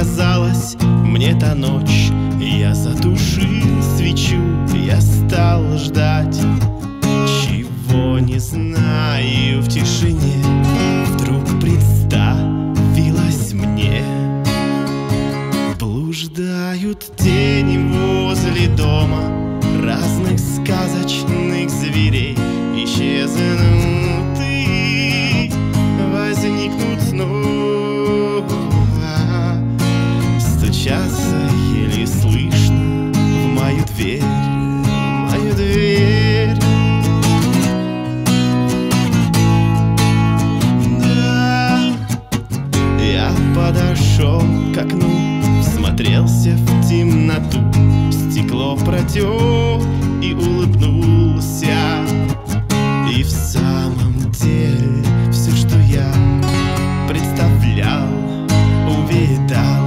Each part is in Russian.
казалась мне та ночь. Я затушил свечу, я стал ждать. Чего не знаю, в тишине вдруг представилась мне. Блуждают тени возле дома разных сказочных зверей. Исчезнут и возникнут снова. Стучатся еле слышно в мою дверь, мою дверь. Да, я подошел к окну, всмотрелся в темноту, стекло протер и улыбнулся. И в самом деле все, что я представлял, увидал.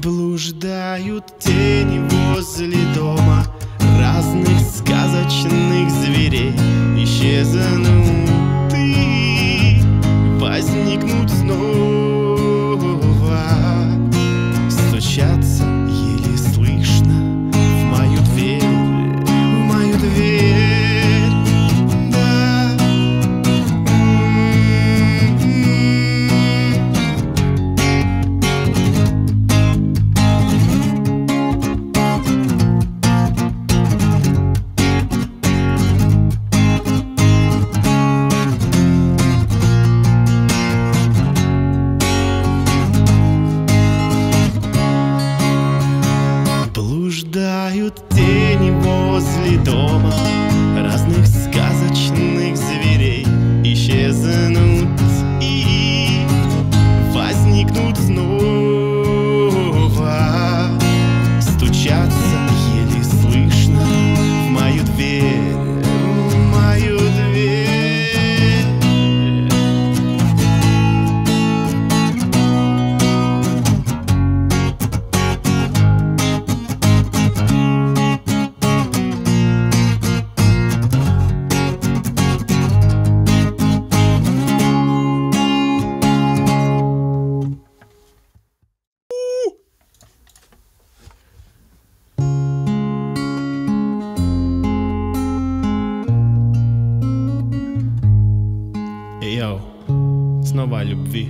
Блуждают тени возле дома разных сказочных зверей. Исчезнут и возникнут снова. Стучатся еле слышно в мою дверь, в мою дверь. Тени возле дома разных сказочных зверей. Исчезнут и возникнут снова. Стучатся еле слышно в мою дверь, в мою снова о любви.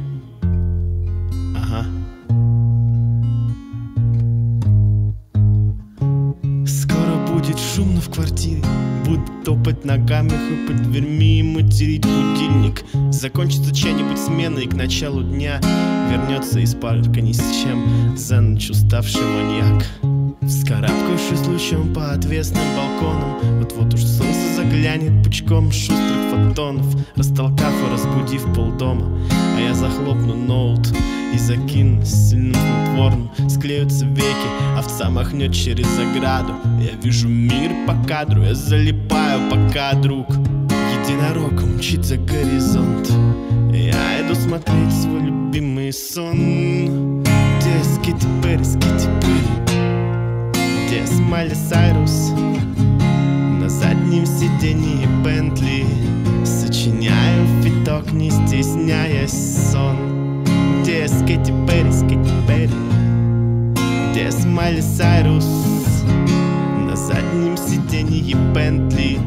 Ага. Скоро будет шумно в квартире, будут топать ногами, хлопать дверьми и материть будильник. Закончится чья-нибудь смена, и к началу дня вернется из парка ни с чем за ночь уставший маньяк. Вскарабкавшись лучом по отвесным балконам, вот-вот уж солнце заглянет пучком шустрых фотонов, растолкав и разбудив полдома. А я захлопну ноут и закину сильным снотворным. Склеются веки, овца махнет через ограду. Я вижу мир по кадру, я залипаю пока, друг. Единорог мчит за горизонт, я иду смотреть свой любимый сон. Где Скитти Перри, Скитти Перри? Где Майли Сайрус? На заднем сиденье Бентли сочиняю фиток, не стесняясь сон. Где Скитти Перри, Скитти Перри? Где Майли Сайрус? На заднем сиденье Бентли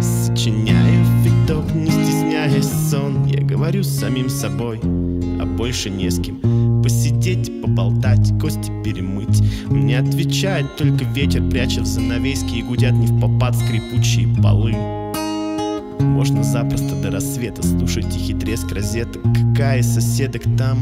сочиняю фиток, не стесняясь сон. Я говорю с самим собой, а больше не с кем. Посидеть, поболтать, кости перемыть. Мне отвечает только ветер, пряча в занавески, и гудят не в попад скрипучие полы. Можно запросто до рассвета слушать тихий треск розеток. Какая из соседок там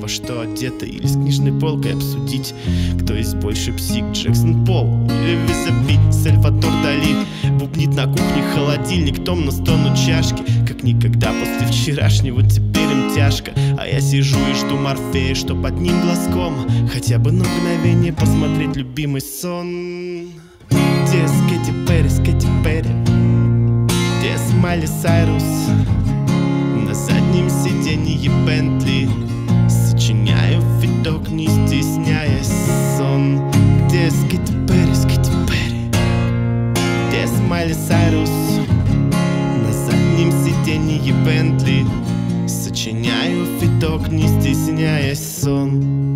во что одета? Или с книжной полкой обсудить, кто есть больше псих, Джексон Пол или Визаби? Сальватор Дали бубнит на кухне холодильник, томно стонут чашки. Как никогда после вчерашнего теперь им тяжко. А я сижу и жду Морфея, что под ним глазком хотя бы на мгновение посмотреть любимый сон. Где Скитти Перри, Скитти Перри? Где Майли Сайрус? На заднем сиденье Бентли сочиняю фиток, не стесняясь сон. Где Скитти Перри, Скитти Перри? Где Майли Сайрус? На заднем сиденье Бентли сочиняю фиток, не стесняясь сон.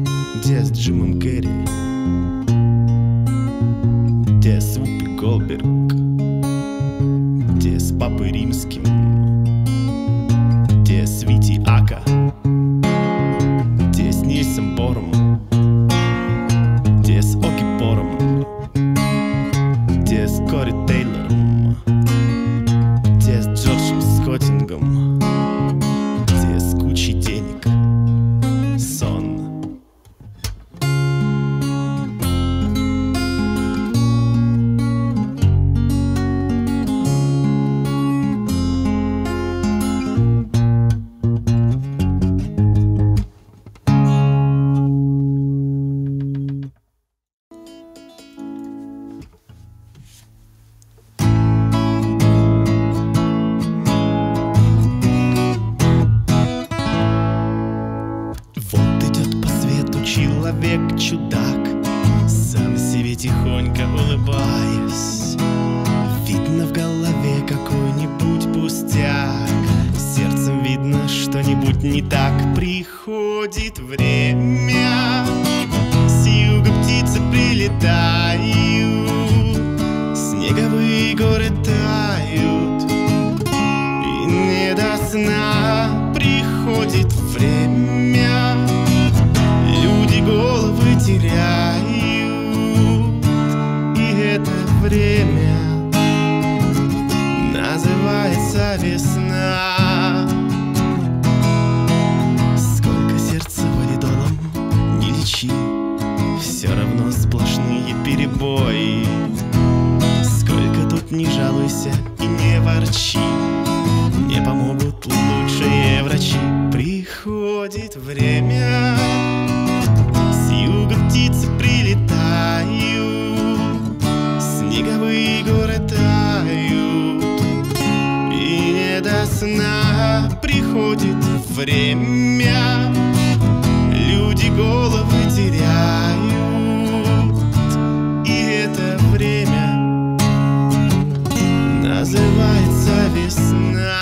человек-чудак, сам себе тихонько улыбаясь. Видно в голове какой-нибудь пустяк, сердцем видно что-нибудь не так. Приходит время, с юга птицы прилетают, снеговые горы тают, и не до сна. Приходит время, люди головы теряют, и это время называется весна. Сколько сердца воли долом не лечи, все равно сплошные перебои. Сколько тут не жалуйся и не ворчи, не помогут лучшие врачи. Приходит время, с юга птицы прилетают, снеговые горы тают, и не до сна. Приходит время, люди головы теряют, и это время называется весна.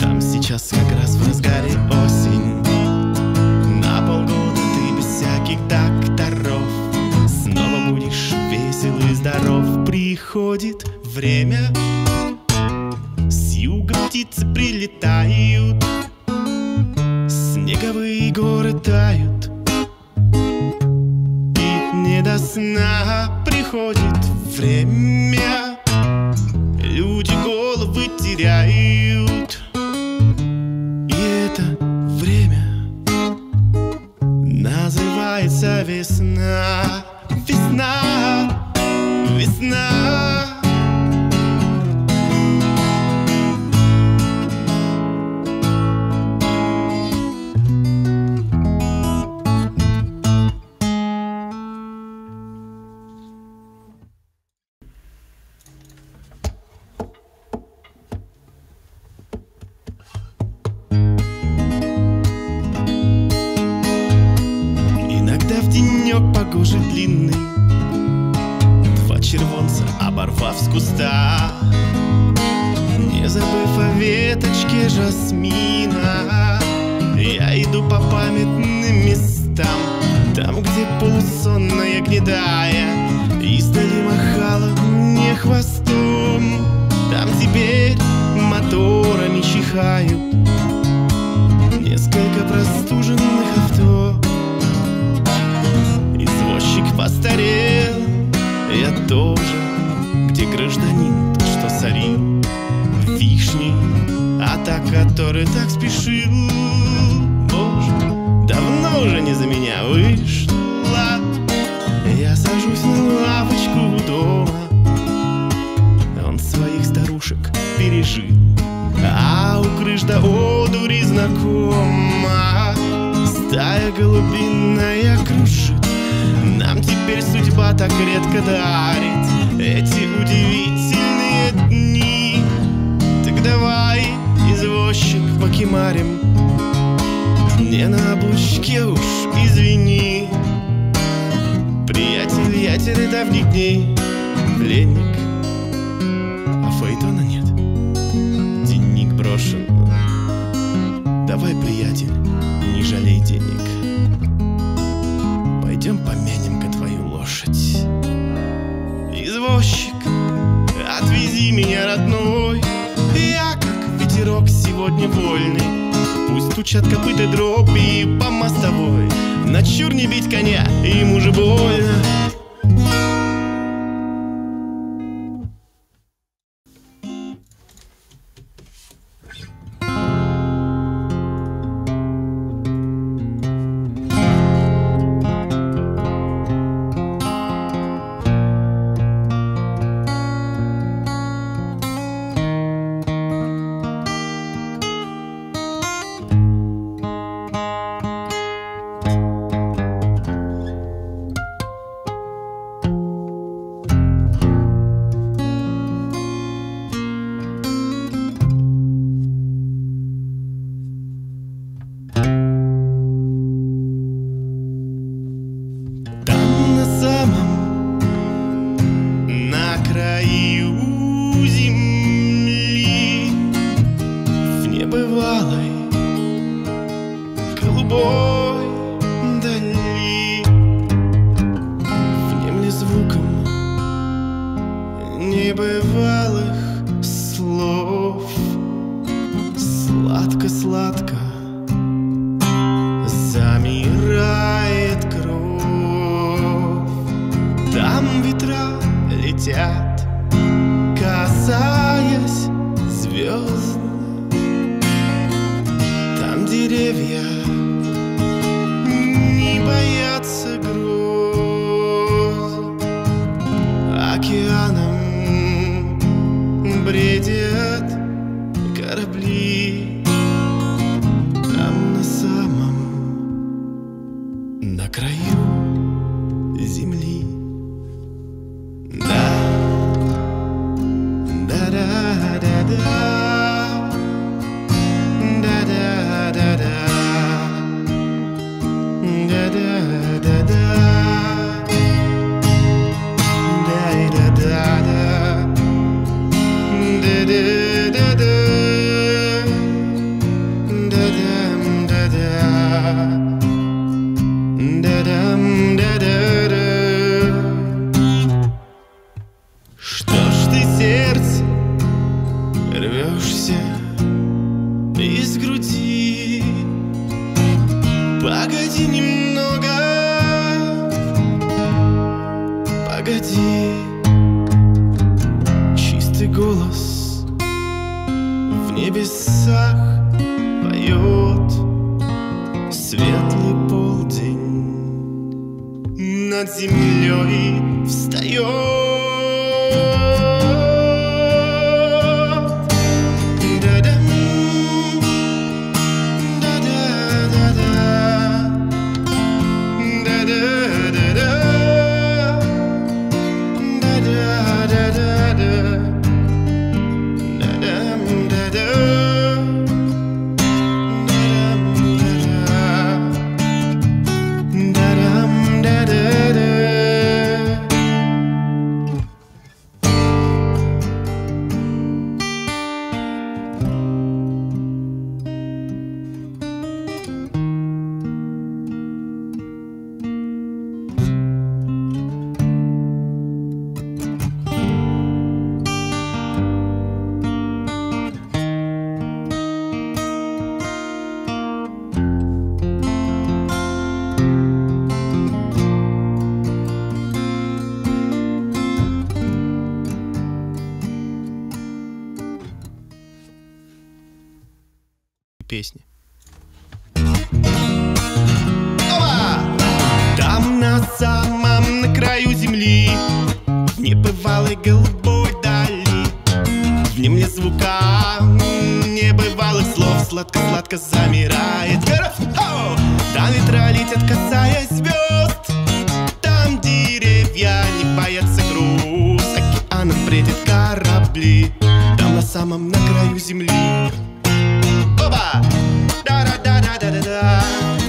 Там сейчас как раз в разгаре осень, на полгода ты без всяких докторов снова будешь весел и здоров. Приходит время, с юга птицы прилетают, снеговые горы тают, и не до сна. Приходит время, люди головы теряют, и это время называется весна. Весна, весна. Погожий длинный, два червонца оборвав с куста, не забыв о веточке жасмина, я иду по памятным местам, там, где полусонная гнедая издали махала мне хвостом, там теперь моторами чихают несколько простуженных авто. Постарел я тоже, где гражданин, что сорил вишни, а та, который так спешил, боже, давно уже не за меня вышла. Я сажусь на лавочку у дома, он своих старушек пережил, а у крыш до одури знакома стая голубиная кружит. Нам теперь судьба так редко дарит эти удивительные дни. Так давай, извозчик, покимарим, не на облучке уж, извини. Приятель, я теры давних дней пленник, а фаэтона нет, денег брошен. Давай, приятель, не жалей денег, пойдем помянем-ка твою лошадь. Извозчик, отвези меня, родной, я как ветерок сегодня вольный, пусть стучат копыта дроби по мостовой, на чур не бить коня, ему же больно. небывалых слов. Сладко-сладко замирает кровь. Там ветра летят, касаясь звезд. Там деревья не боятся гроз. Океаном бредят корабли. Там на самом, на краю земли. Что ж ты, сердце, рвешься из груди? Погоди немного, погоди. Чистый голос в небесах поет. Светлый полдень над землей встает. Песни. Там на самом, на краю земли, в небывалой голубой дали, в немле звука небывалых слов, сладко-сладко замирает город. Там ветра летят, касаясь звезд. Там деревья не боятся груз. Океаном бредят корабли. Там на самом, на краю земли. Да-да-да-да-да-да,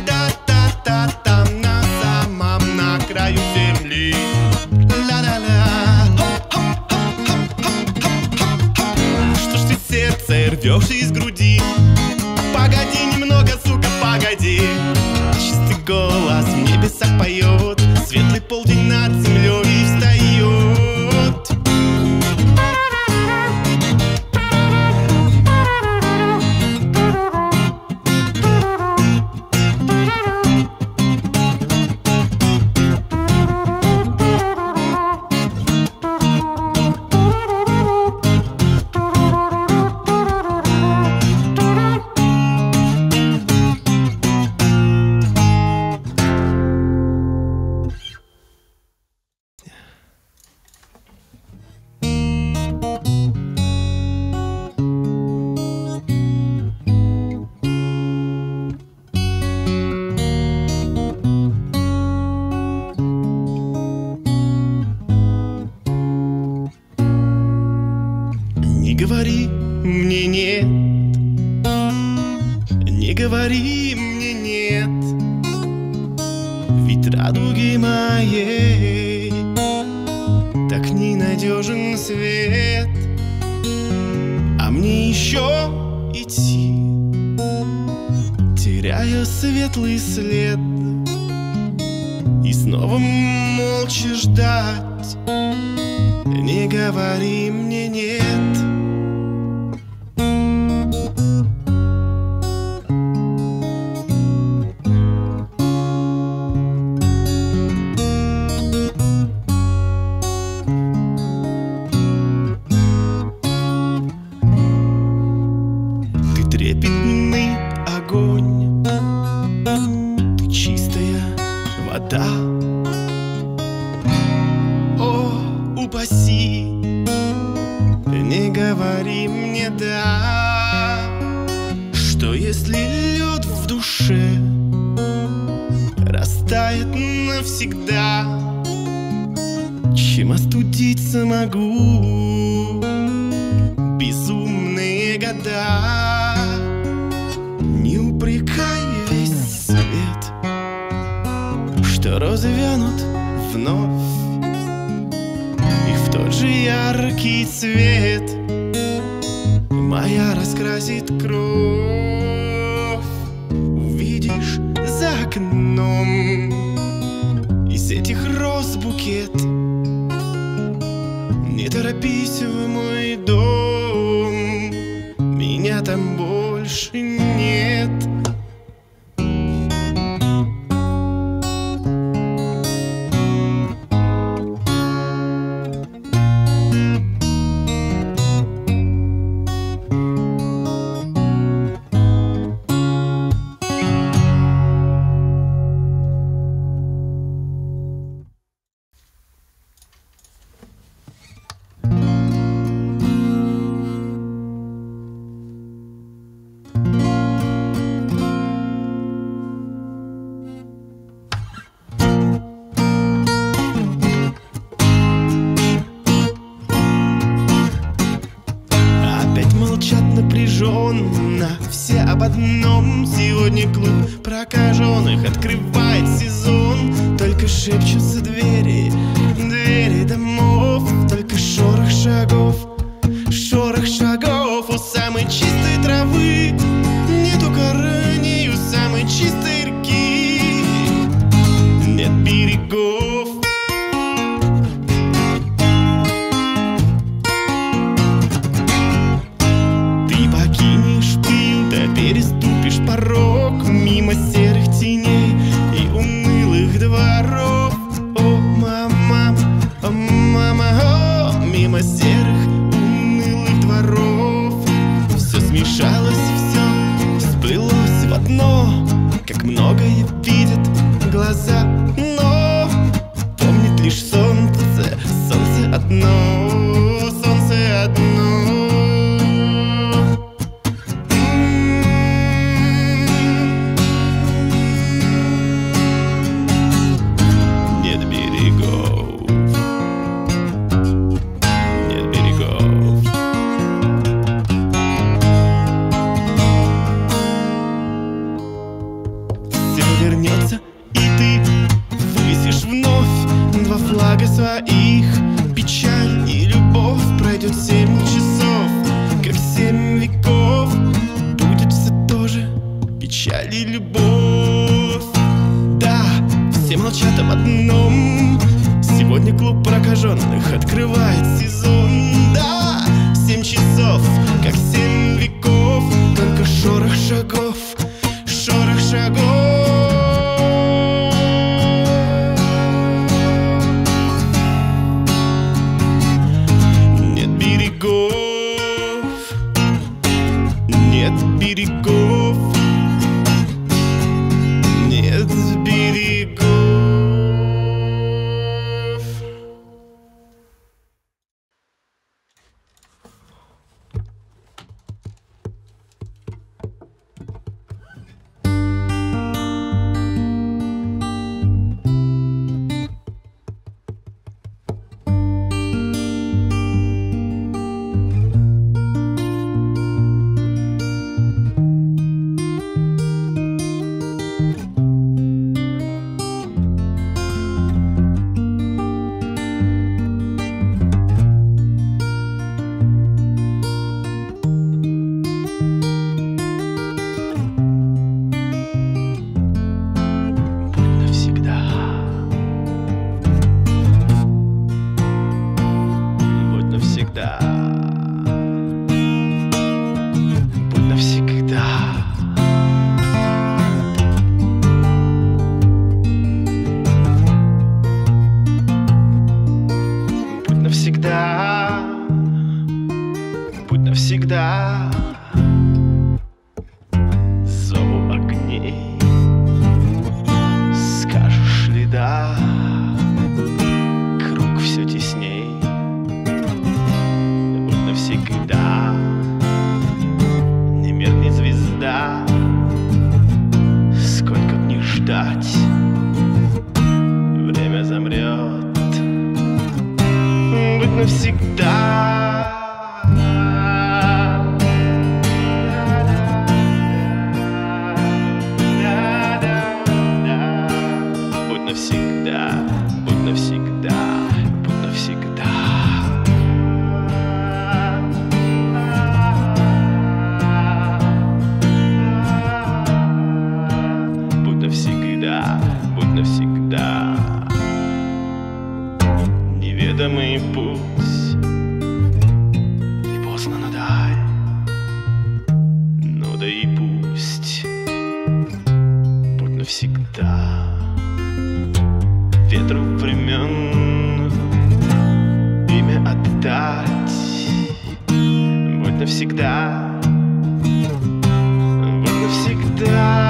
да-да-да, там на самом, на краю земли. Ла-ла-ла. Что ж ты, сердце, рвешься из груди? Погоди немного, сука, погоди. Чистый голос в небесах поет. Светлый полдень над землей встает. Не говори мне нет, не говори мне нет, ведь радуги моей так ненадежен свет. А мне еще идти, теряя светлый след, и снова молча ждать, Не говори мне нет. Трепетный огонь, ты чистая вода. О, упаси, не говори мне да. Что если лед в душе растает навсегда? Чем остудиться могу безумные года? Упрекай весь свет, что розы вянут вновь, и в тот же яркий цвет моя раскрасит кровь. Увидишь за окном из этих роз букет. Не торопись в мой дом, меня там больше нет. Все об одном, сегодня клуб прокаженных открывает сезон. Только шепчутся двери, двери домов, только шорох шагов у самой чистой травы. Нету кораблей у самой чистой реки, нет берегов. Мимо серых теней и унылых дворов. О, мама, о, мама, о, мимо серых унылых дворов. Все смешалось, все сплелось в одно. Как многое видят глаза, но помнит лишь солнце, солнце одно, солнце одно. Вернется, и ты высишь вновь два флага своих. Печаль и любовь пройдет 7 часов, как 7 веков. Будет все тоже печаль и любовь. Да, все молчат об одном. Сегодня клуб прокаженных открывает сезон. Да, 7 часов, как 7 веков. Только шорох шагов, шорох шагов. навсегда. Неведомый путь и поздно надай, ну да и пусть, будь навсегда. Ветру времен имя отдать, будь навсегда, будь навсегда.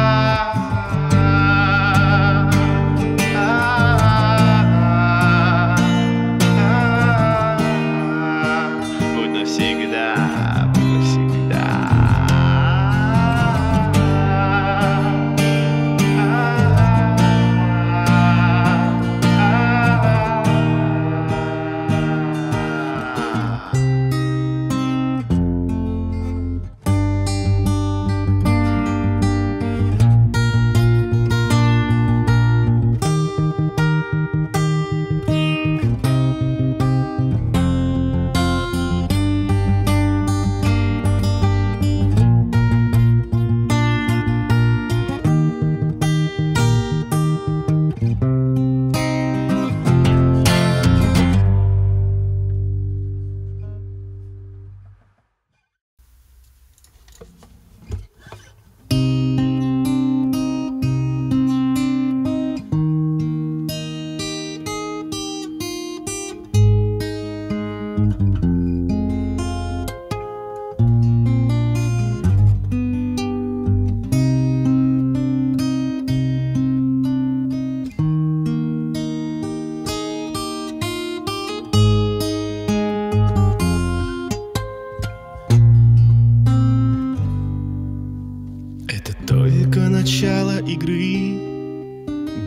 Только начало игры,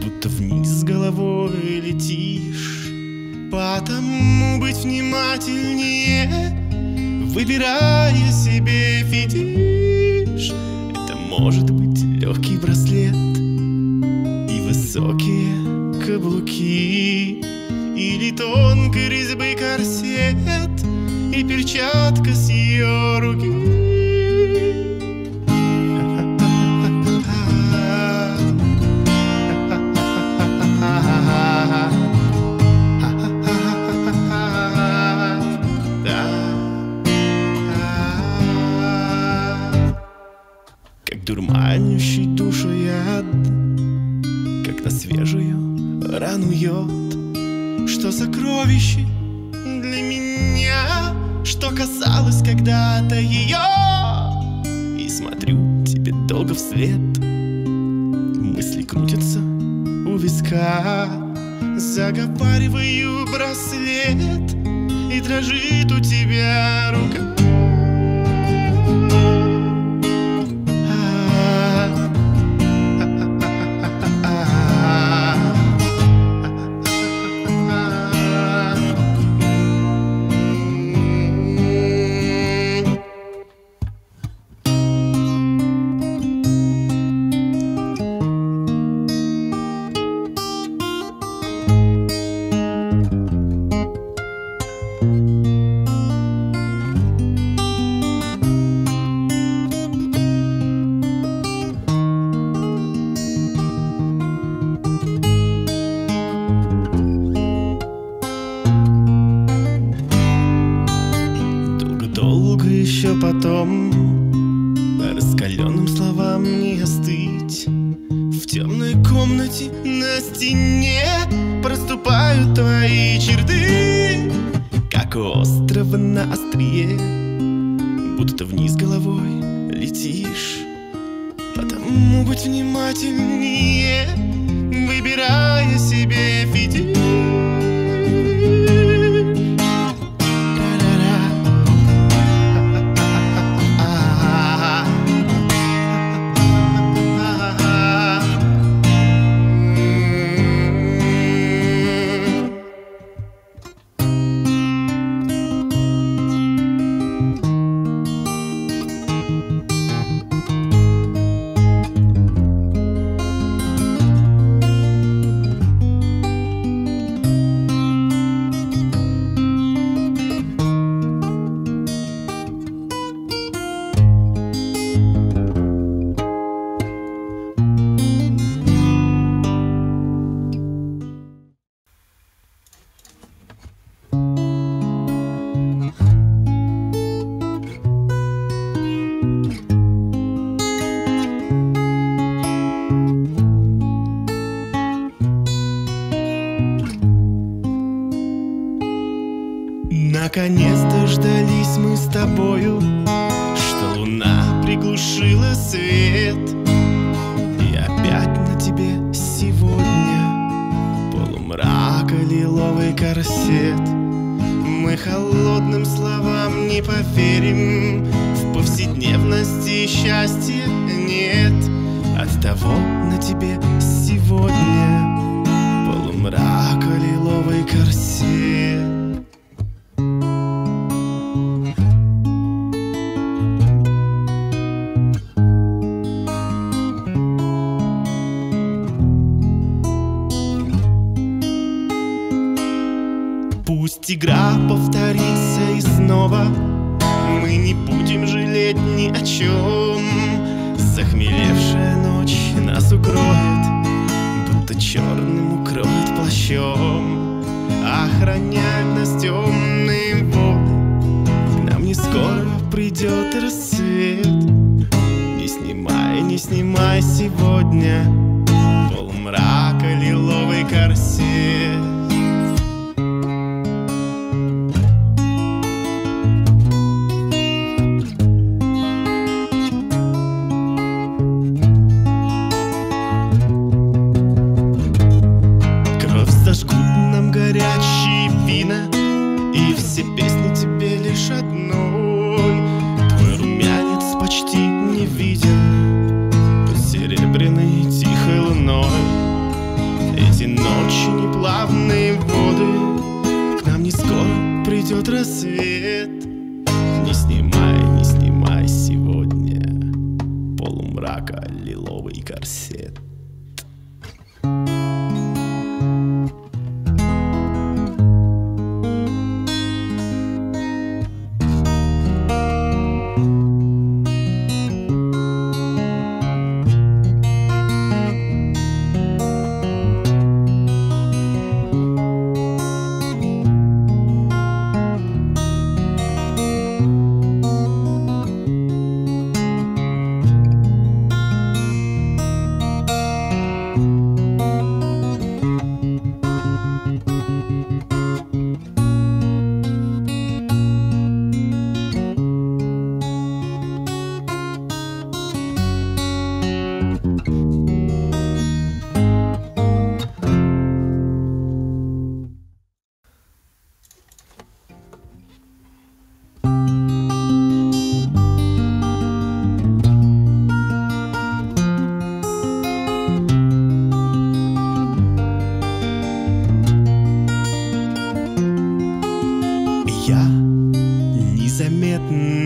будто вниз головой летишь. Потому быть внимательнее, выбирая себе фетиш. Это может быть легкий браслет и высокие каблуки, или тонкой резьбы корсет и перчатка с ее руки. Дурманящий душу яд, как на свежую рану йод. Что сокровище для меня, что касалось когда-то ее. И смотрю тебе долго вслед, мысли крутятся у виска. Заговариваю браслет, и дрожит у тебя рука. Еще потом раскаленным словам не остыть. В темной комнате на стене проступают твои черты, как у острова на острие, будто вниз головой летишь. Потому будь внимательнее, выбирая себе фитиль. Наконец дождались мы с тобою, что луна приглушила свет. И опять на тебе сегодня полумрака лиловый корсет. Мы холодным словам не поверим, в повседневности счастья нет. Оттого на тебе сегодня полумрака лиловый корсет. Пусть игра повторится и снова, мы не будем жалеть ни о чем. Захмелевшая ночь нас укроет, будто черным укроет плащом. Охраняют нас темные воды, к нам не скоро придет рассвет. Не снимай сегодня полумрака лиловый корсет. Горячие вина, и все песни тебе лишь одной. Твой румянец почти не виден под серебряной тихой луной. Эти ночи неплавные воды, к нам не скоро придет рассвет. Не снимай сегодня полумрака лиловый корсет.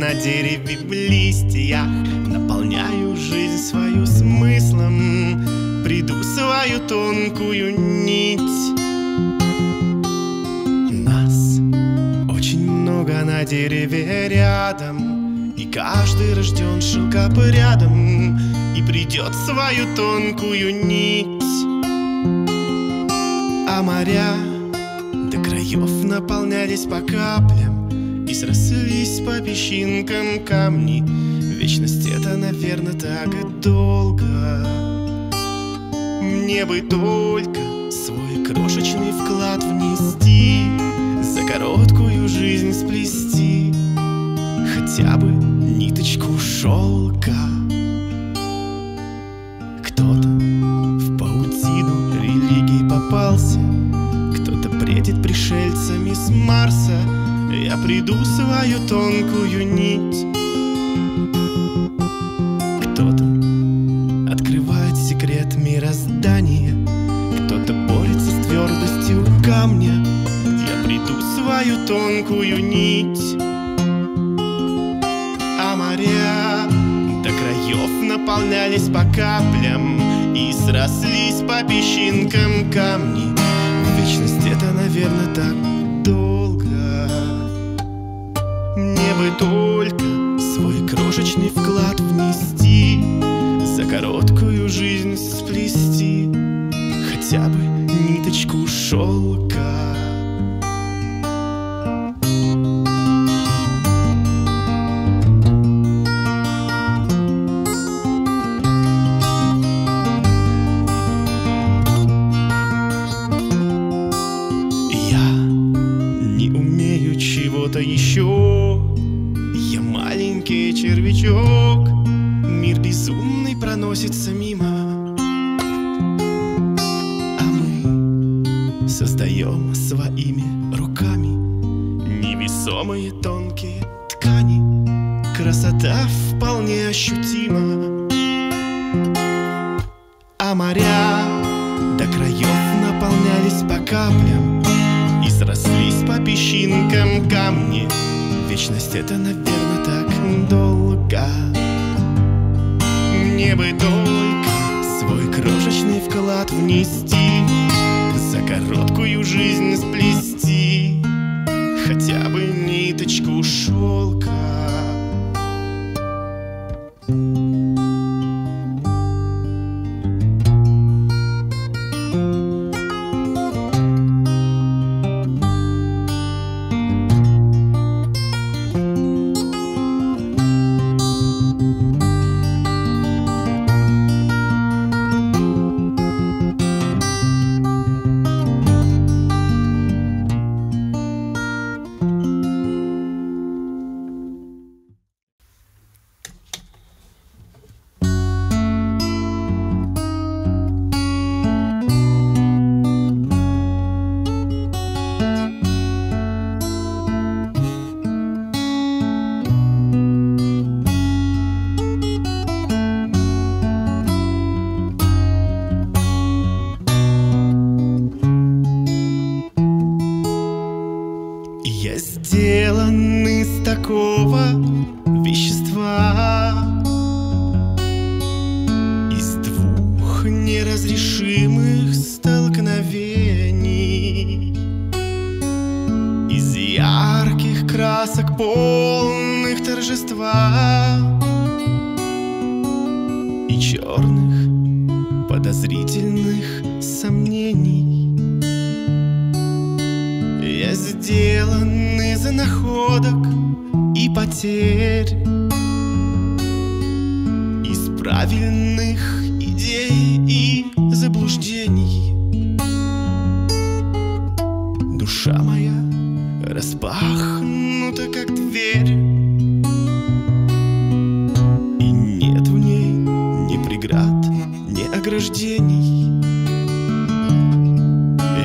На дереве в листьях наполняю жизнь свою смыслом, приду свою тонкую нить. Нас очень много на дереве рядом, и каждый рожден шелкопрядом, и придет свою тонкую нить. А моря до краев наполнялись по каплям, и срослись по песчинкам камни. Вечность это, наверное, так и долго. Мне бы только свой крошечный вклад внести, за короткую жизнь сплести хотя бы ниточку шелка. Кто-то в паутину религий попался, кто-то бредит пришельцами с Марса. Я приду свою тонкую нить. Кто-то открывает секрет мироздания, кто-то борется с твердостью камня. Я приду свою тонкую нить. А моря до краев наполнялись по каплям, и срослись по песчинкам камни. Вечность это, наверное, так долго. Мне бы только свой крошечный вклад внести, за короткую жизнь сплести хотя бы ниточку шелка. Я не умею чего-то что-то еще. Я маленький червячок, мир безумный проносится мимо, а мы создаем своими руками невесомые тонкие ткани. Красота вполне ощутима, а моря до краев наполнялись по каплям и срослись по песчинкам камни. Вечность — это, наверное, так долго. Мне бы только свой крошечный вклад внести, за короткую жизнь сплести хотя бы ниточку шелка. Сделан из такого вещества, из двух неразрешимых столкновений, из ярких красок, полных торжества, и черных подозрительных сомнений. Я сделан из находок и потерь, из правильных идей и заблуждений. Душа моя распахнута, как дверь, и нет в ней ни преград, ни ограждений.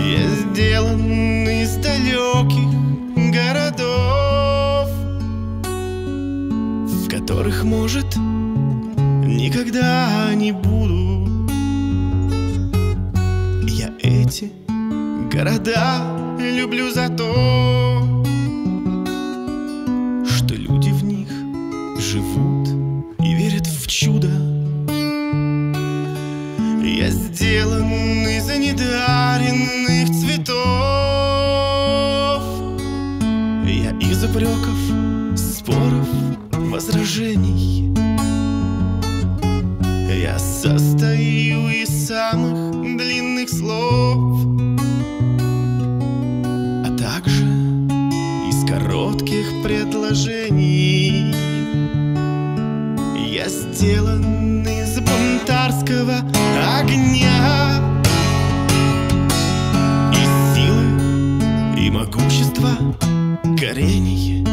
Я сделан из далеких городов, в которых, может, никогда не буду. Я эти города люблю за то, что люди в них живут и верят в чудо. Я сделан из недаренных цветов, из упреков, споров, возражений. Я состою из самых длинных слов, а также из коротких предложений. Я сделан из бунтарского огня, из силы и могущества горение.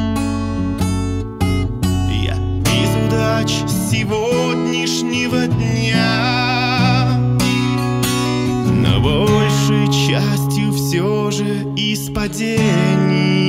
Я из удач сегодняшнего дня, но большей частью все же из падений.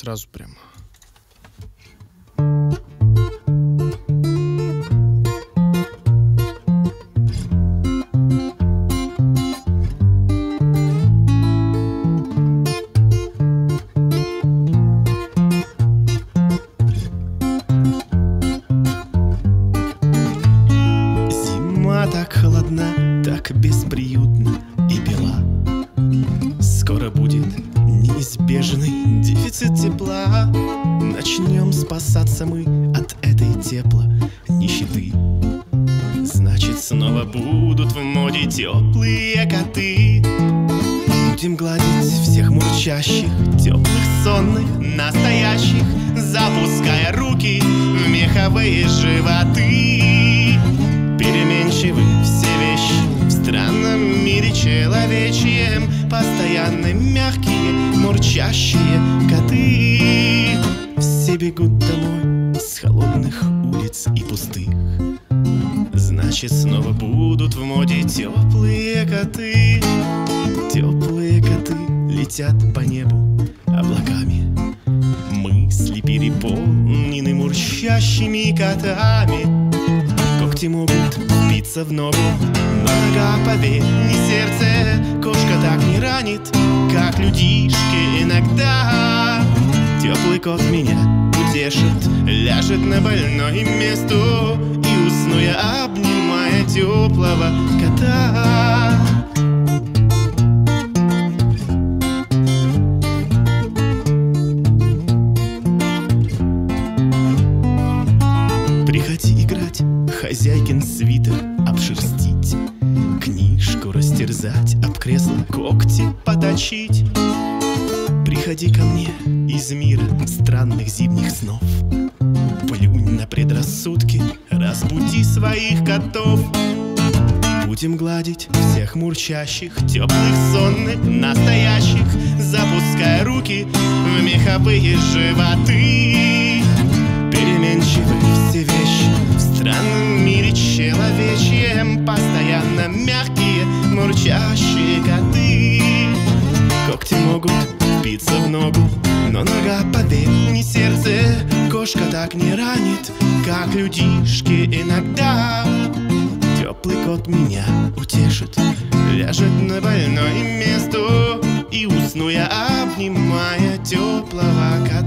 Сразу прямо. тепла. Начнем спасаться мы от этой тепла нищеты. Значит, снова будут в моде теплые коты. Будем гладить всех мурчащих, теплых, сонных, настоящих, запуская руки в меховые животы. Переменчивы все вещи в странном мире человечьем, постоянно мягкие, мурчащие коты. Все бегут домой с холодных улиц и пустых. Значит, снова будут в моде теплые коты. Теплые коты летят по небу облаками. Мысли переполнены мурчащими котами. Когти могут биться в ногу, но нога, поверь, не сердце. Кошка так не ранит, как людишки иногда. Теплый кот меня утешит, ляжет на больное место и, усну я, обнимая теплого кота. Приходи играть, хозяйкин свитер обшерстить, книжку растерзать, об кресло когти поточить. Приходи ко мне из мира странных зимних снов. Плюнь на предрассудки, разбуди своих котов. Будем гладить всех мурчащих, теплых, сонных, настоящих, запуская руки в меховые животы. Переменчивы все вещи в странном мире человечьем, постоянно мягкие, мурчащие коты. Когти могут биться в ногу, но нога, поверь, не сердце. Кошка так не ранит, как людишки иногда. Теплый кот меня утешит, ляжет на больное место и, усну я, обнимая теплого кота.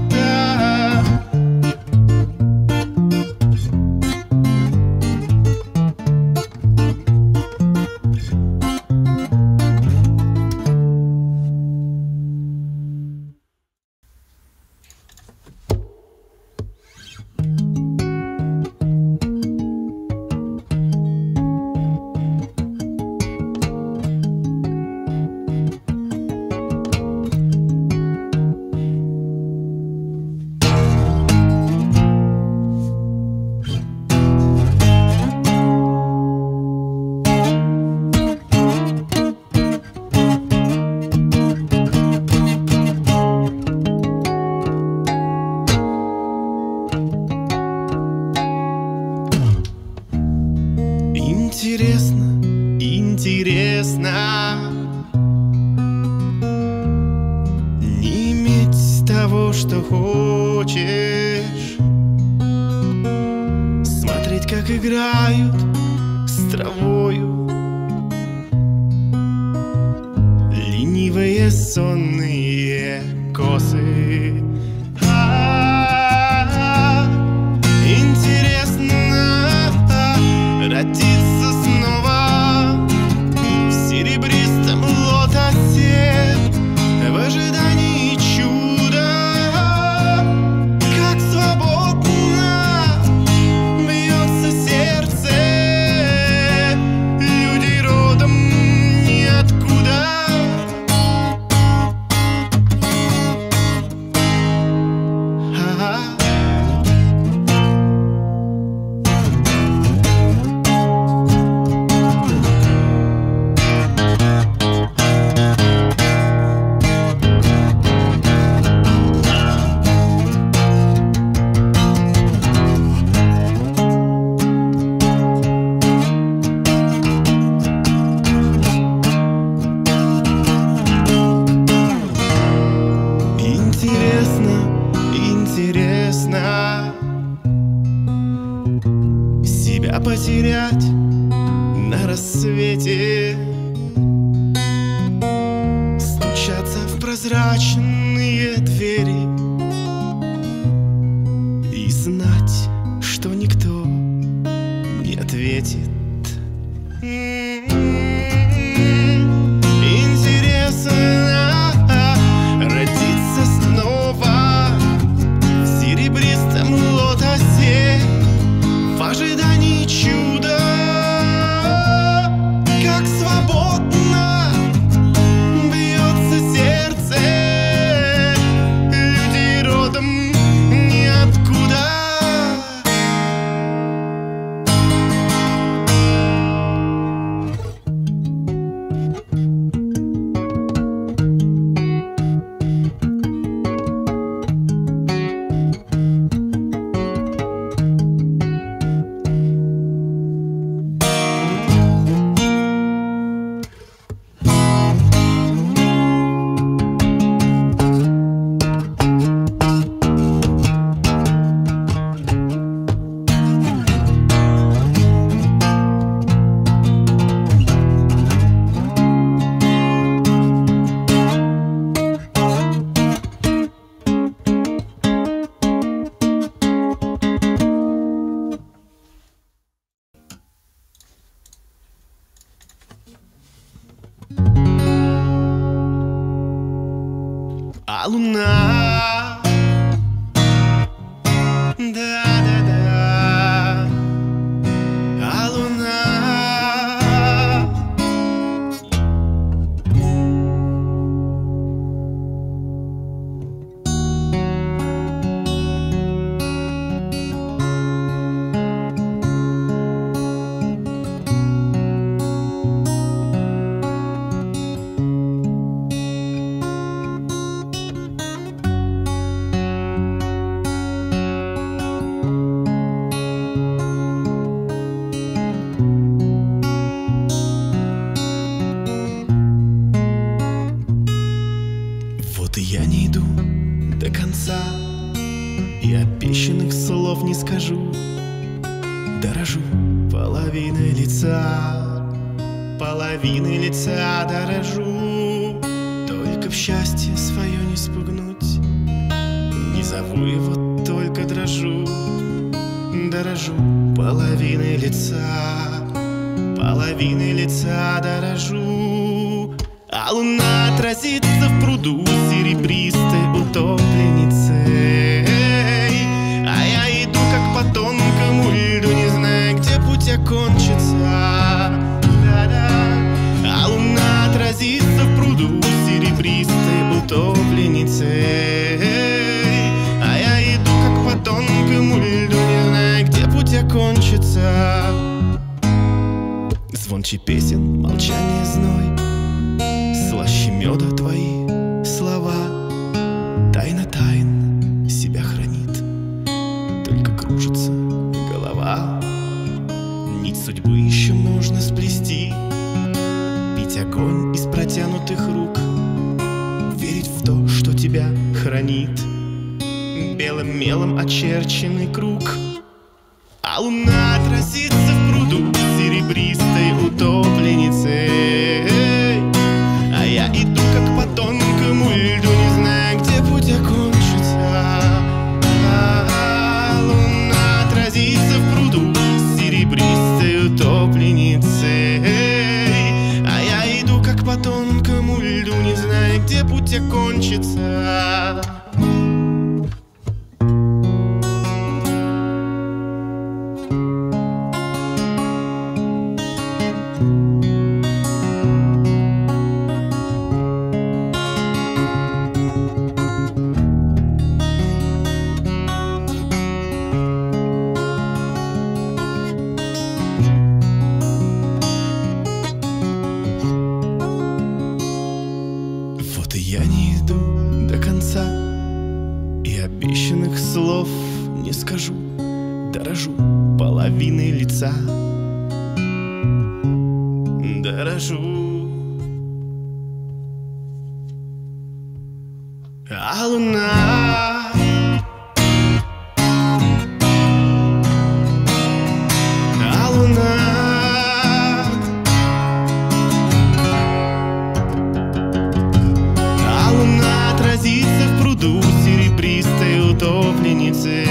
Интересно родиться снова. а луна. Да-да-да, а я не иду до конца, и обещанных слов не скажу. Дорожу половиной лица, половиной лица дорожу. Только в счастье свое не спугнуть, не зову его, только дрожу. Дорожу половиной лица, половиной лица дорожу. А луна отразится в пруду серебристой утопленницы, а я иду как по тонкому льду, не зная, где путь окончится. А луна отразится в пруду серебристой утопленницы, а я иду как по тонкому льду, не зная, где путь окончится. Звонче песен, молчание, зной, слаще меда твои слова. Тайна тайн себя хранит, только кружится голова. Нить судьбы еще можно сплести, пить огонь из протянутых рук, верить в то, что тебя хранит белым мелом очерченный круг. А луна отразится в пруду серебристой утопленницы, я иду как по тонкому льду, не зная, где путь окончится. Луна отразится в пруду серебристой утопленницы, а я иду как по тонкому льду, не зная, где путь окончится. Я не иду до конца, и обещанных слов не скажу. Дорожу половиной лица, дорожу. А луна. В пруду серебристой утопленницы, и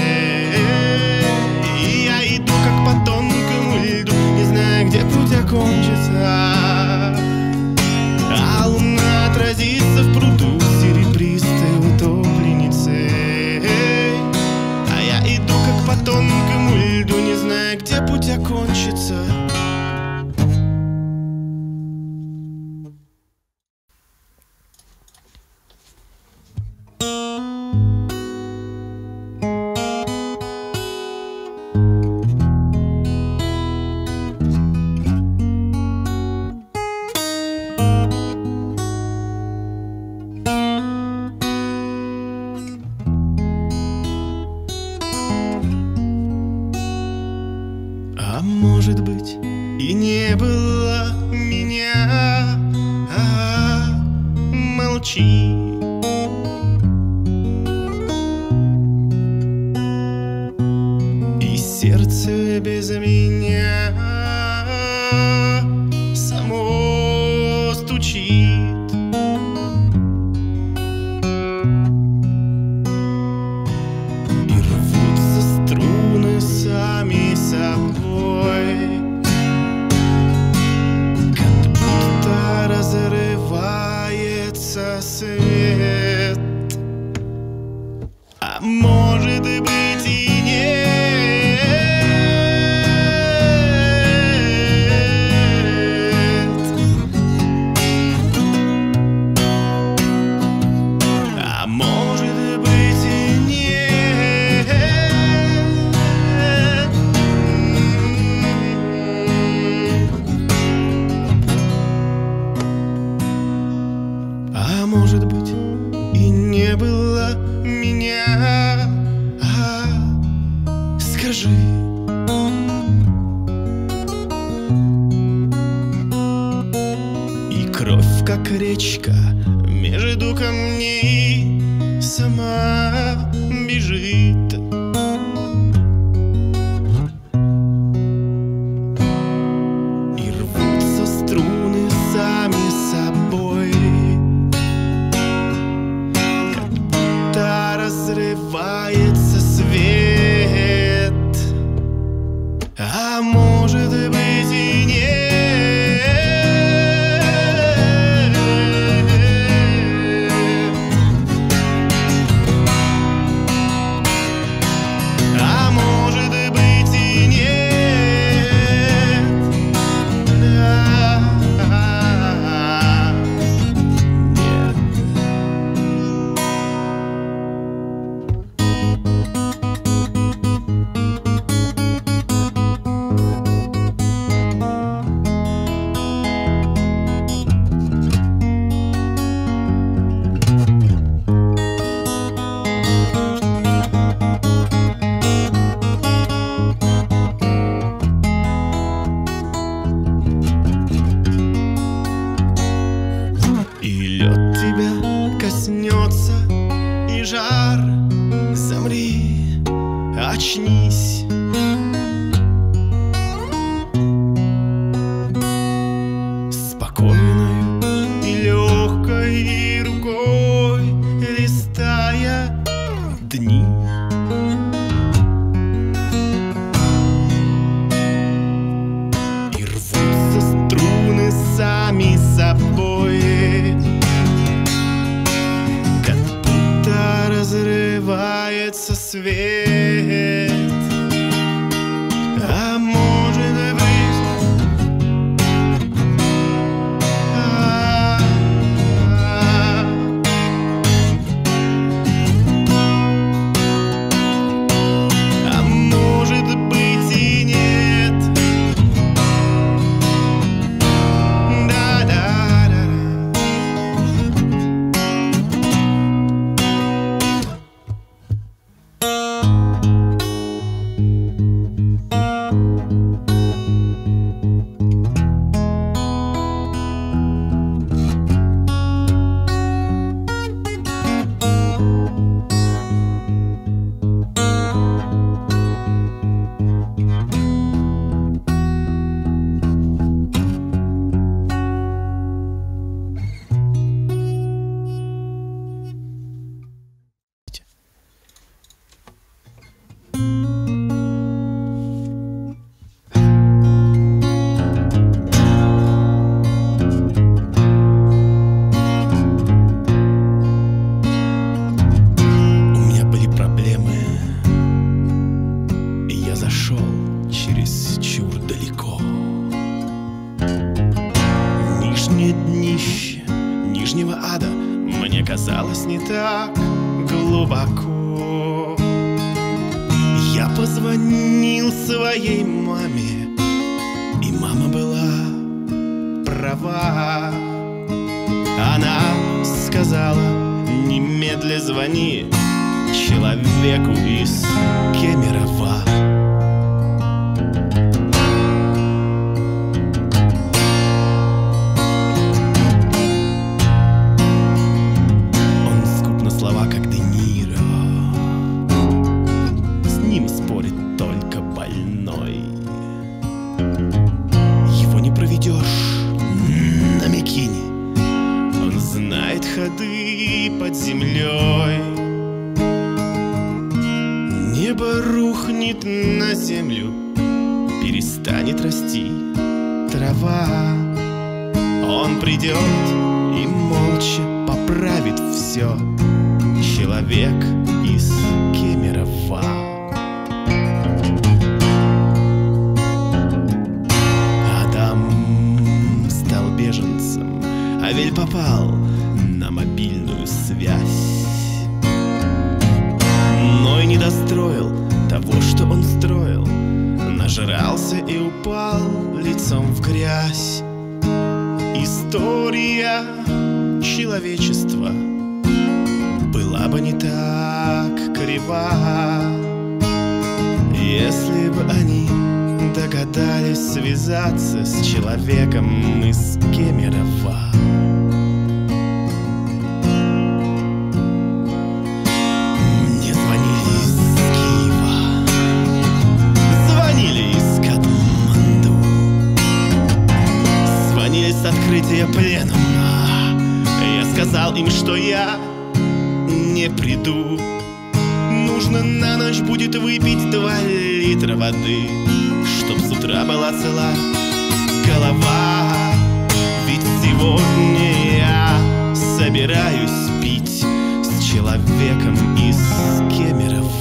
я иду как по тонкому льду, не зная, где путь окончится. А луна отразится в пруду серебристой утопленницы, а я иду как по тонкому льду, не зная, где путь окончится. Может быть, и не было меня, молчи. И сердце без меня само стучит. И рвутся струны сами собой, разрывается свет. речка между камней сама бежит. И рвутся струны сами собой, как будто разрывается свет. А может быть и нет. Коснется и жар, замри, очнись. Спокойной и легкой рукой листая дни. И рвутся струны сами собой, разрывается свет. А может быть, а может быть и нет. Днище нижнего ада мне казалось не так глубоко. Я позвонил своей маме, и мама была права. Она сказала: немедля звони человеку из Кемерово. Ходы под землей. Небо рухнет на землю, перестанет расти трава. Он придет и молча поправит все. Человек из Кемерово. Адам стал беженцем, Авель попал на мобильную связь, но и не достроил того, что он строил. Нажрался и упал лицом в грязь. История человечества была бы не так крива, если бы они догадались связаться с человеком из Кемерово. сказал им, что я не приду. Нужно на ночь будет выпить 2 литра воды, чтоб с утра была цела голова. Ведь сегодня я собираюсь пить с человеком из Кемерово.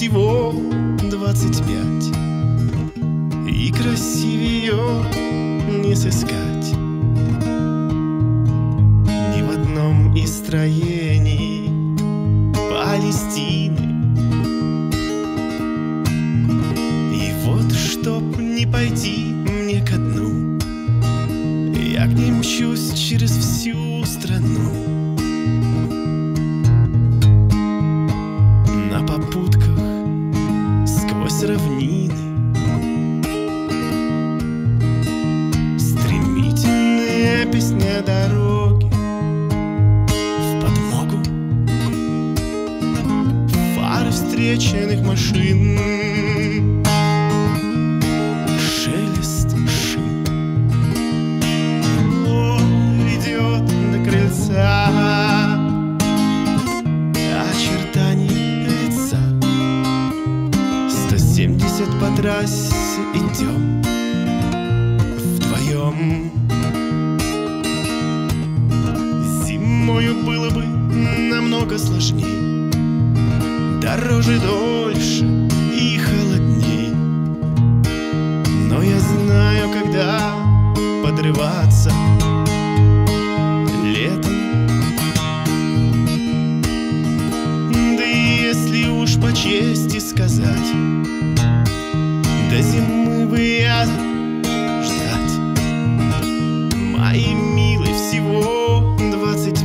Всего 25, и красивее не сыскать ни в одном из строений Палестины. И вот, чтоб не пойти мне ко дну, я к ним мчусь через всю страну. Встреченных машин, шелест шин, он идет на крыльца, очертания лица. 170 по трассе идем вдвоем. Зимою было бы намного сложнее, дороже, дольше и холодней. Но я знаю, когда подрываться летом. Да и если уж по чести сказать, до зимы бы я ждать. Мои милые, всего 25.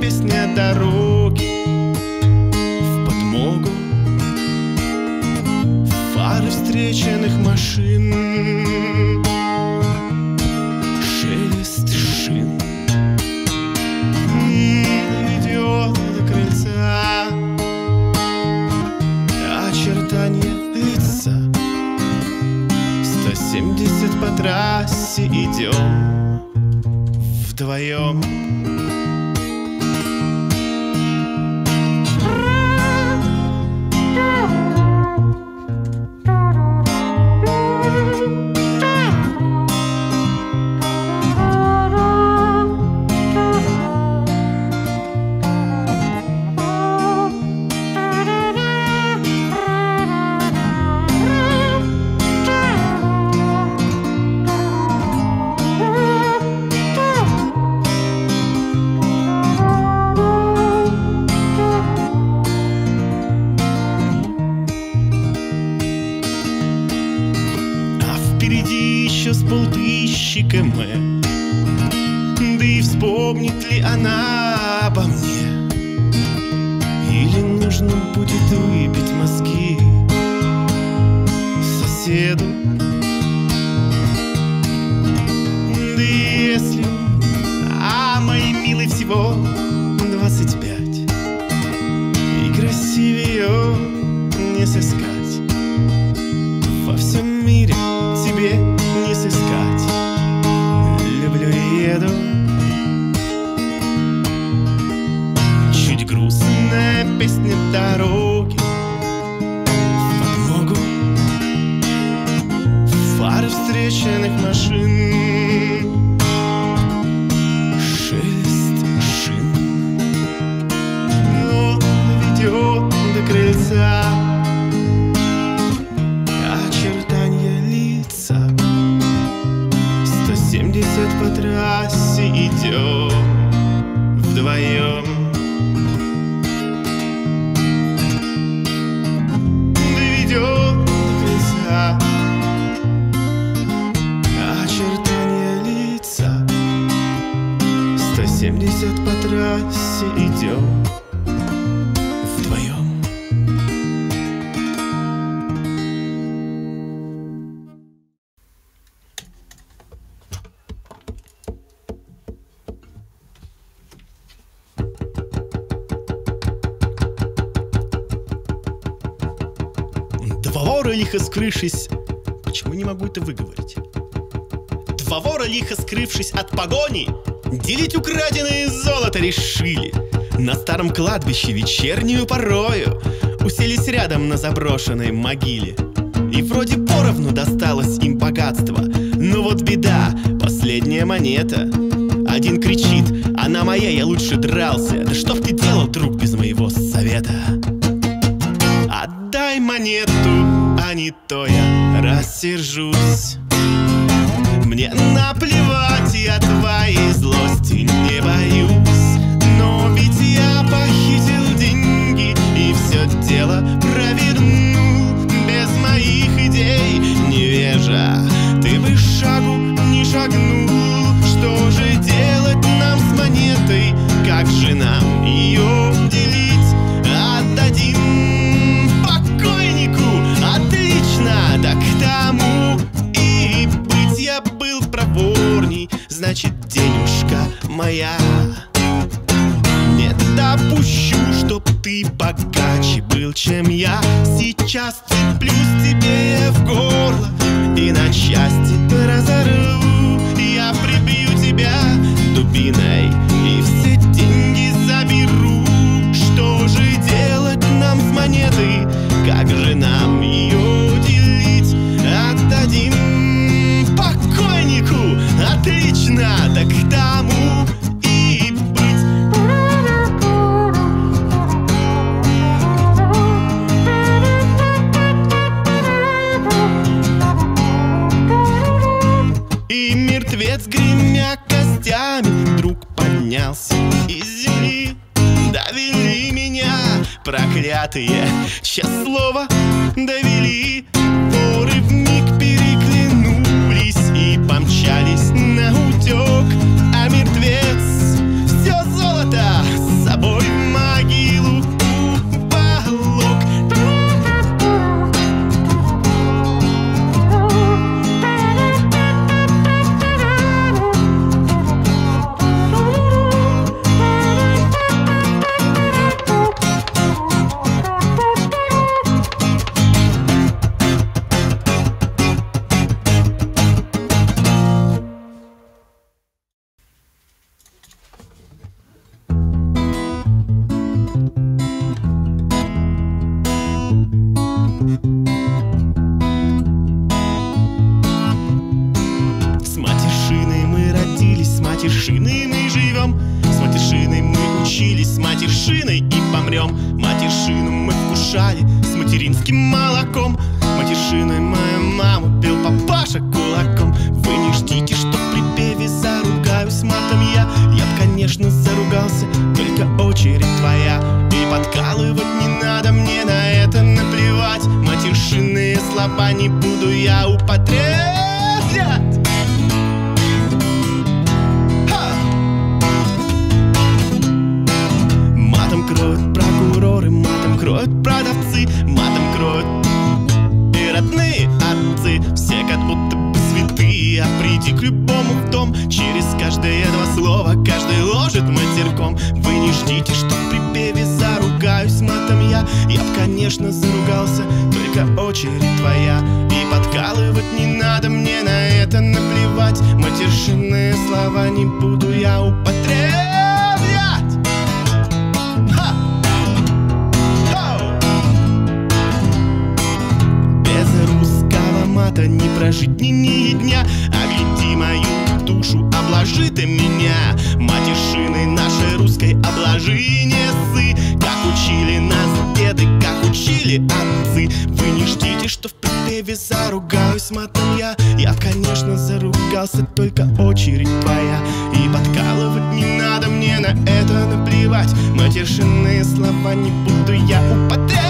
Песня дороги в подмогу, фары встреченных машин, шелест шин ведет до крыльца, очертания лица. 170 по трассе идем вдвоем. Да и вспомнит ли она обо мне, или нужно будет выпить мозги соседу. Да и если, мои милые, всего 25, и красивее не сыскать. Во всем мире тебе не сыскать. Чуть грустная песня дороги в подмогу, фары встреченных машин, шесть шин, но ведет до крыльца, очертания лица. 170 по трассе идем вдвоем. трассе идем вдвоем. Два вора, лихо скрывшись... Почему не могу это выговорить? Два вора, лихо скрывшись от погони, делить украденное золото решили. На старом кладбище вечернюю порою уселись рядом на заброшенной могиле. И вроде поровну досталось им богатство, но вот беда, последняя монета. Один кричит: она моя, я лучше дрался. Да что б ты делал, друг, без моего совета? Отдай монету, а не то я рассержусь. Мне наплевать, я твоей злости не боюсь. Но ведь я похитил деньги и все дело провернул. Без моих идей, невежа, ты бы шагу не шагнул. Что же делать нам с монетой? Как же нам ее делить? Отдадим покойнику? Отлично, да к тому и быть я буду. Проворней, значит, денежка моя. Не допущу, чтоб ты богаче был, чем я. Сейчас цеплюсь тебе в горло и на части разорву. Я прибью тебя дубиной и все деньги заберу. Что же делать нам с монетой? Как же нам ее делить? Отдадим покойнику, отлично, да к тому и быть. И мертвец, гремя костями, вдруг поднялся из земли. Довели меня, проклятые, чье слово довели. Воры вмиг и помчались на утек, а мертвец все золото с собой в могилу поволок. С матершиной мы живем, с матершиной мы учились, с матершиной и помрем. Матершину мы вкушали с материнским молоком. Матершиной мою маму бил папаша кулаком. Вы не ждите, что в припеве заругаюсь матом я. Я б, конечно, заругался, только очередь твоя. И подкалывать не надо, мне на это наплевать. Матершинные слова не буду я употреблять. Кроют прокуроры, матом кроют продавцы, матом кроют и родные отцы. Все как будто бы святые, а приди к любому в дом. Через каждое два слова каждый ложит матерком. Вы не ждите, что в припеве заругаюсь матом я. Я б, конечно, заругался, только очередь твоя. И подкалывать не надо, мне на это наплевать. Матершинные слова не буду я употреблять. Не прожить ни дня, а гляди мою душу, обложи ты меня матершиной нашей русской, обложи и не ссы. Как учили нас деды, как учили отцы. Вы не ждите, что в припеве заругаюсь матом я. Я б, конечно, заругался, только очередь твоя. И подкалывать не надо, мне на это наплевать. Матершинные слова не буду я употреблять.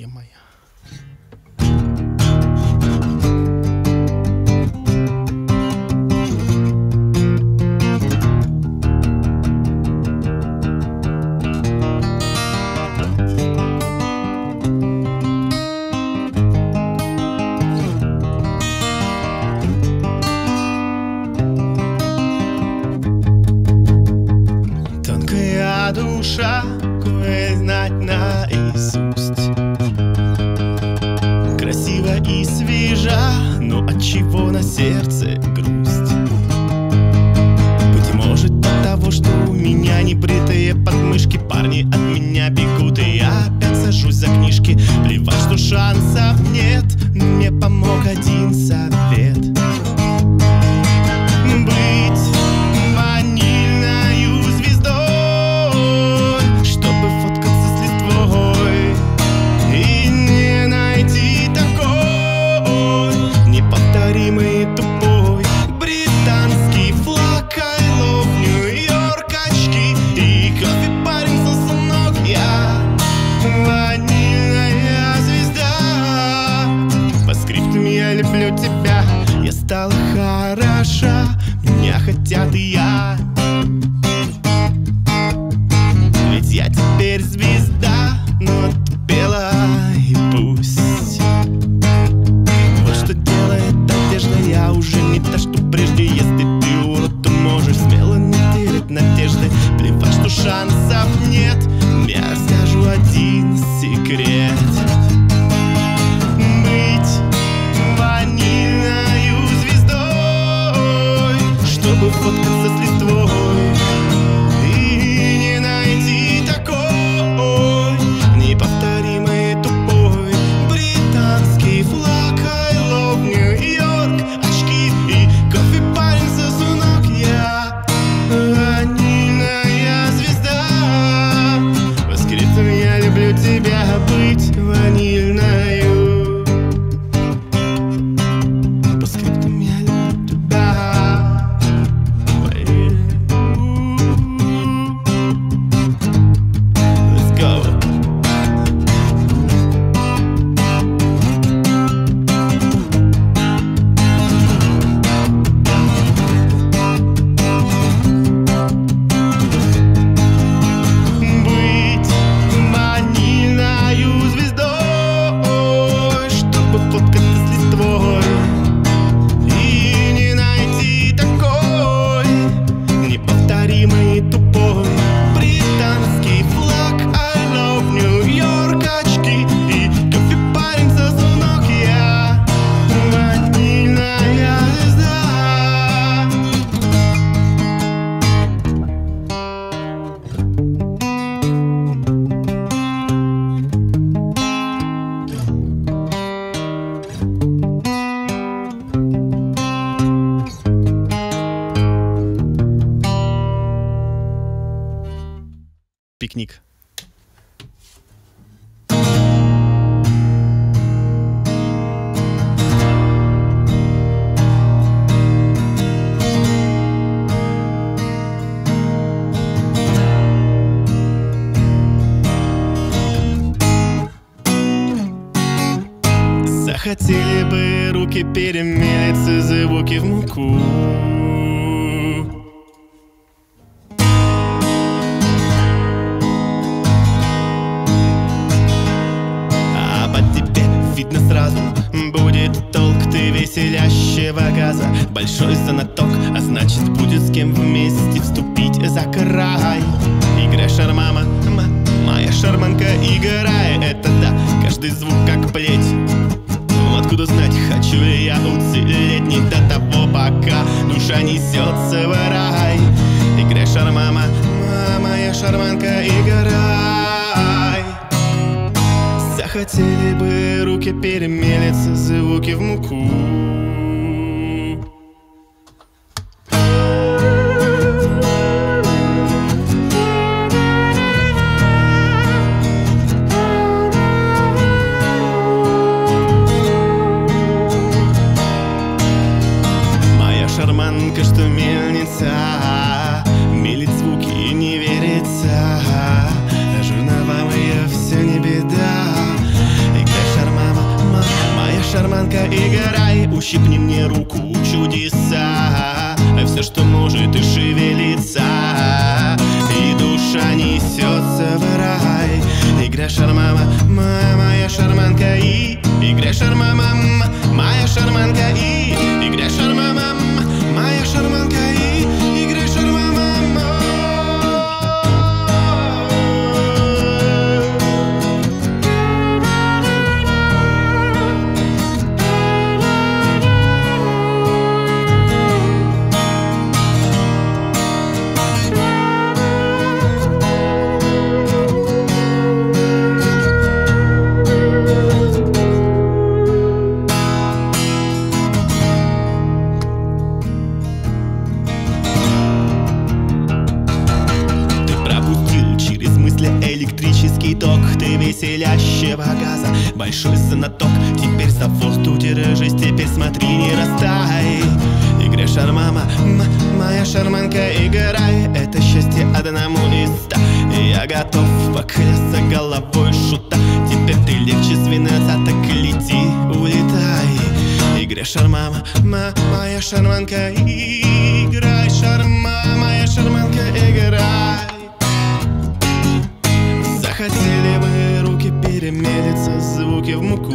е-мое. Душа кое знать наизусть, красиво и свежа, но отчего на сердце грусть? Быть может, от того, что у меня небритые подмышки, парни от меня бегут, и я опять сажусь за книжки. Плевать, что шансов нет, мне помог один совет. Стала хороша, меня хотят и я. Ведь я теперь звезда, но отпела и пусть. Вот что делает одежда, я уже не та, что прежде. Если ты урод, то можешь смело не терять надежды. Плевать, что шансов нет, я расскажу один секрет. Фоткаться с листвой и не найти такой неповторимый, тупой британский флаг, I love New York, очки и кофе, парень, сосунок. Я ванильная звезда, воскресенье, я люблю тебя, быть ванильной. Пикник. Захотели бы руки перемелиться, звуки в муку. Будет толк, ты веселящего газа, большой знаток, а значит будет с кем вместе вступить за край. Играй, шармама, моя шарманка, играй, это да, каждый звук как плеть. Откуда знать, хочу ли я уцелеть, не до того, пока душа несется в рай. Играй, шармама, моя шарманка, играй. Захотели бы руки перемелиться, звуки в муку. шарманка, играй, ущипни мне руку, чудеса. Все, что может, и шевелится, и душа несется в рай. Играй, шармама, моя шарманка, и играй, шармама, моя шарманка, и играй, шармама, моя шарманка, и играй, веселящего газа, большой знаток. Теперь за воздух держись, теперь смотри, не растай. Играй, шармама, моя шарманка, играй. Это счастье одному из ста. Я готов поклясться головой шута. Теперь ты легче свинца, так лети, улетай. Играй, шармама, моя шарманка, играй, шармама, моя шарманка, играй. Захотели мы руки перемелиться, звуки в муку.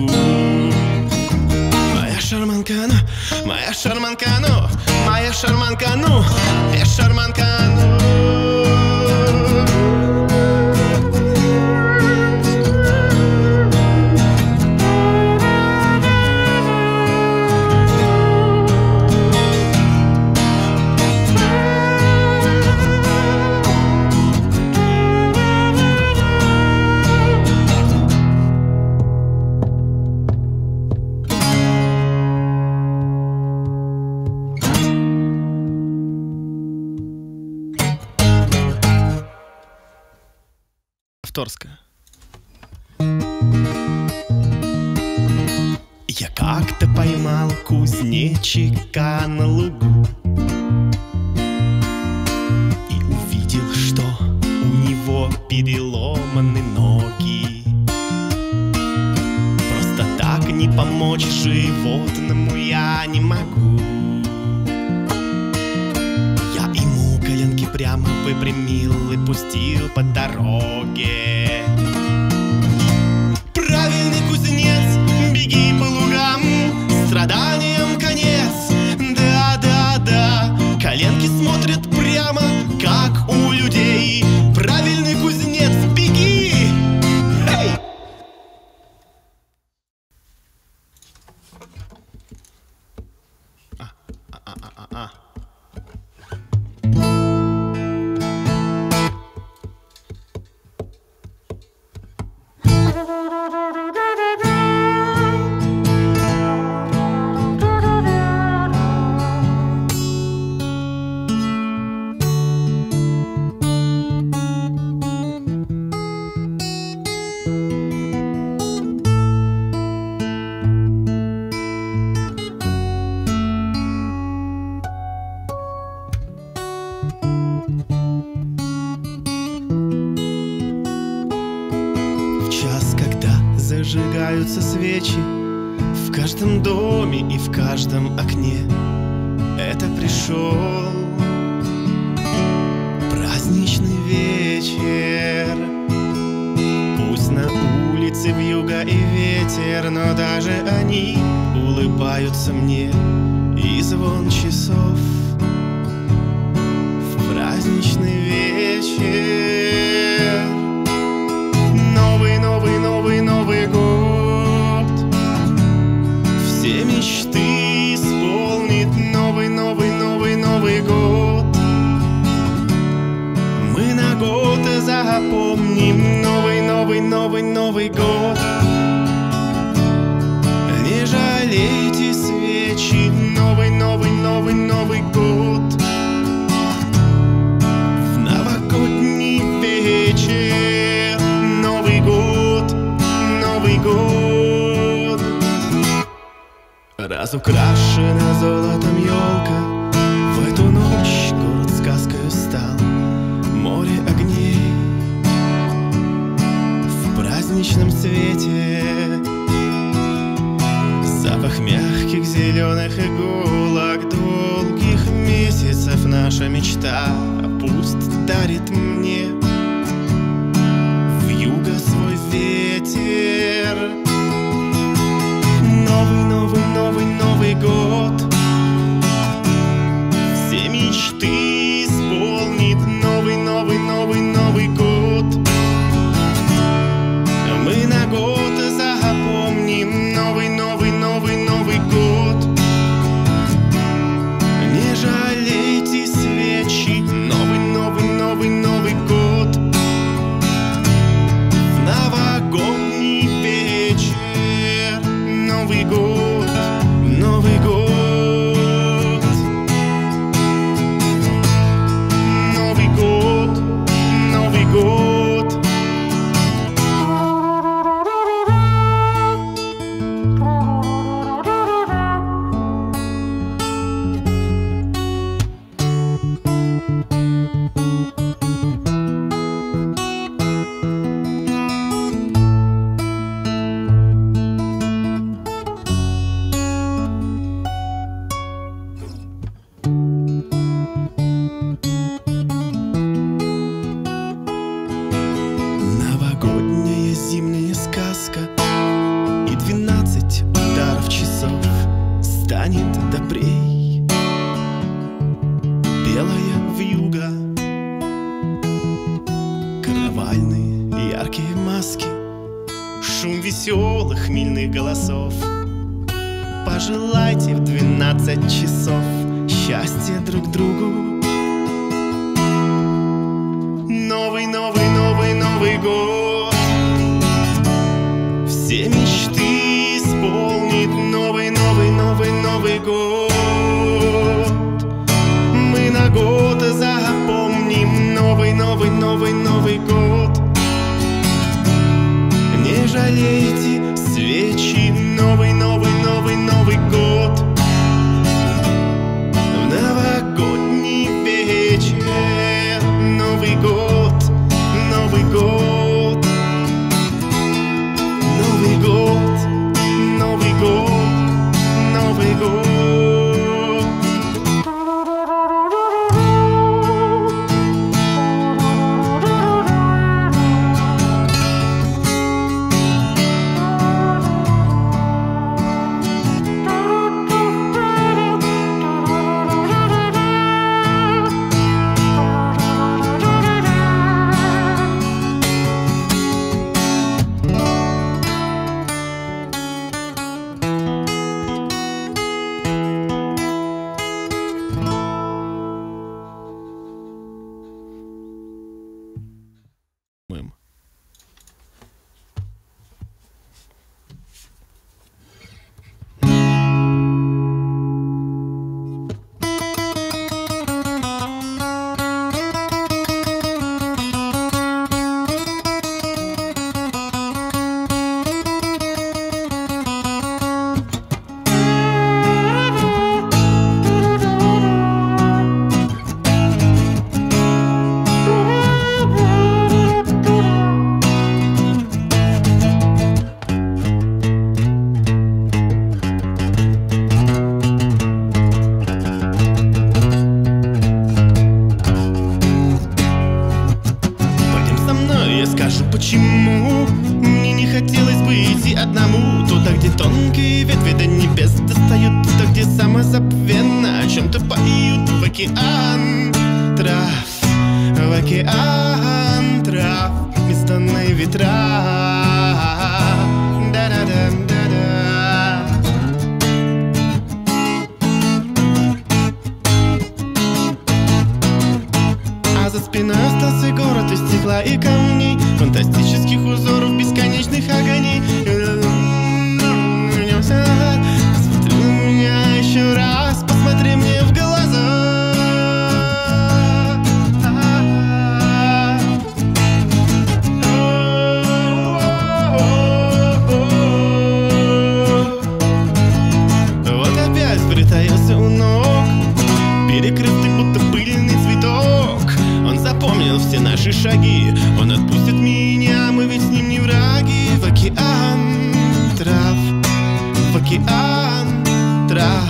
Моя шарманка, ну, моя шарманка, ну, моя шарманка, ну. Я как-то поймал кузнечика на лугу и увидел, что у него переломаны ноги. Просто так не помочь животному я не могу. Я ему коленки прямо выпрямил и пустил по дороге. Правильный кузнец, беги по лугам, страданиям конец, да-да-да. Коленки смотрят прямо, как у людей. Правильный кузнец, беги! Эй! Зажигаются свечи в каждом доме и в каждом окне. Это пришел праздничный вечер. Пусть на улице вьюга и ветер, но даже они улыбаются мне. И звон часов в праздничный вечер. Новый, новый, новый, Новый год. Все мечты исполнит новый, новый, новый, Новый год. Мы на год запомним новый, новый, новый, Новый год. Не жалейте свечи, новый, новый, новый, Новый год. В новогодний вечер. Разукрашена золотом елка, в эту ночь город сказкою стал. Море огней в праздничном свете, запах зеленых иголок долгих месяцев наша мечта пусть дарит мне вьюга свой ветер. Новый, новый, новый, новый год, все мечты исполнит новый, новый, новый, новый год. Мы на год запомним новый, новый, новый, новый год. Не жалейте свечи, новый, новый, новый, новый год. В новогодний вечер Новый год, Новый год. Новогодняя зимняя сказка, и 12 ударов часов станет добрей белая вьюга. Карнавальные яркие маски, шум веселых хмельных голосов. Пожелайте в 12 часов счастья друг другу. Новый, новый, новый, новый год, все мечты исполнит новый, новый, новый, новый год. Мы на год запомним новый, новый, новый, новый год. Не жалейте свечи, новый, новый, новый, новый год. В новогодний вечер Новый год. Новый год, Новый год, Новый год, Новый год. Почему мне не хотелось бы идти одному? Туда, где тонкие ветви до небес достают, туда, где самозабвенно о чем-то поют. В океан трав, в океан трав, бесстонные ветра. А за спиной остался город из стекла и камней, фантастических узоров, бесконечных огней. Посмотри на меня еще раз, посмотри мне в глаза. Вот опять притаился у ног, перекрытый будто пыльный цветок. Он запомнил все наши шаги, он отпустит меня, мы ведь с ним не враги. В океан трав, в океан трав,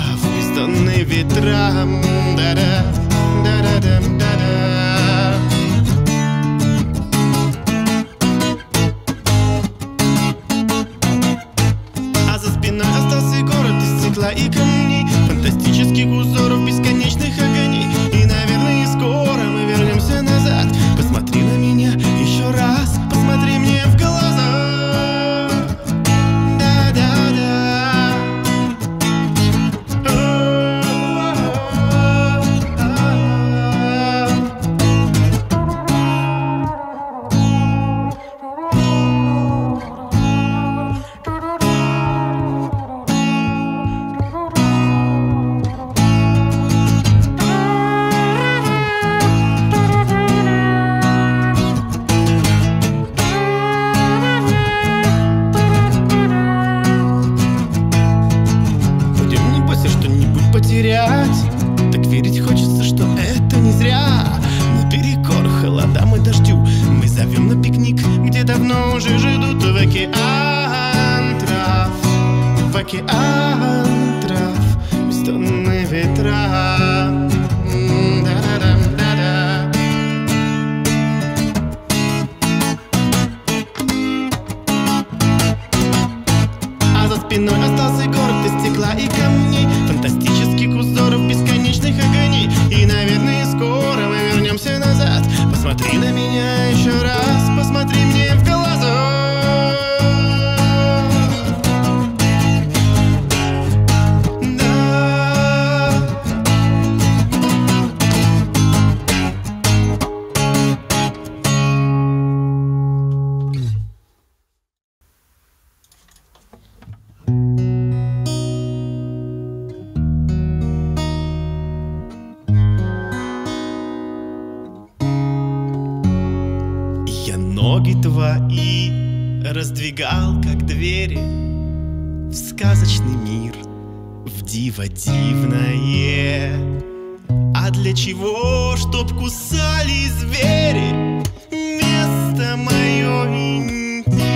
и ветра. Да-да, да-да-да, да-да. А за спиной остался город из стекла и камней, фантастических узоров, бесконечных огоней. И, наверное, скоро мы вернемся назад. Посмотри на меня еще раз, посмотри мне в глаза. Так верить хочется, что это не зря. Наперекор холодам и дождю мы зовем на пикник, где давно уже ждут. В океан трав, в океан трав, без тонны ветра. А за спиной остался город из стекла и камней, фантастических узоров, бесконечных огоней. И, наверное, скоро мы вернемся назад. Посмотри на меня еще раз, посмотри мне в глаза. Ноги твои раздвигал, как двери, в сказочный мир, в диво-дивное. А для чего, чтоб кусали звери, место мое интимное?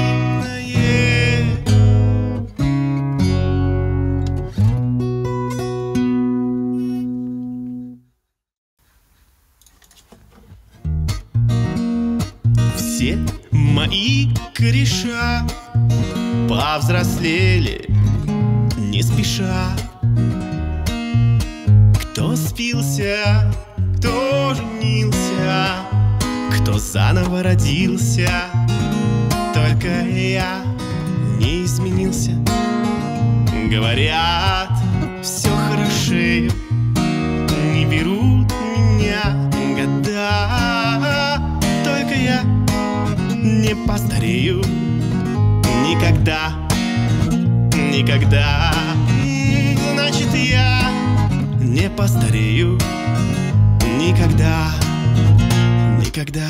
Все мои кореша повзрослели не спеша. Кто спился, кто женился, кто заново родился, только я не изменился. Говорят, все хорошею, не берут меня года, только я не постарею никогда, никогда. Значит, я не постарею никогда, никогда.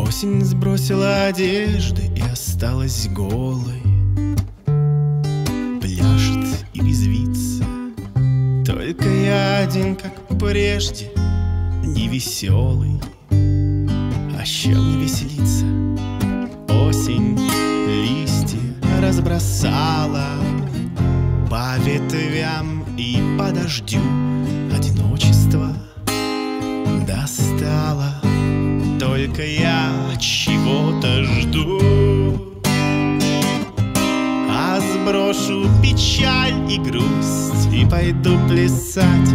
Осень сбросила одежды и осталась голой. Пляшет и резвится, только я один, как прежде, невеселый. А с чем не веселиться? Осень листья разбросала по ветвям и по дождю, одиночество достало. Только я чего-то жду, а сброшу печаль и грусть и пойду плясать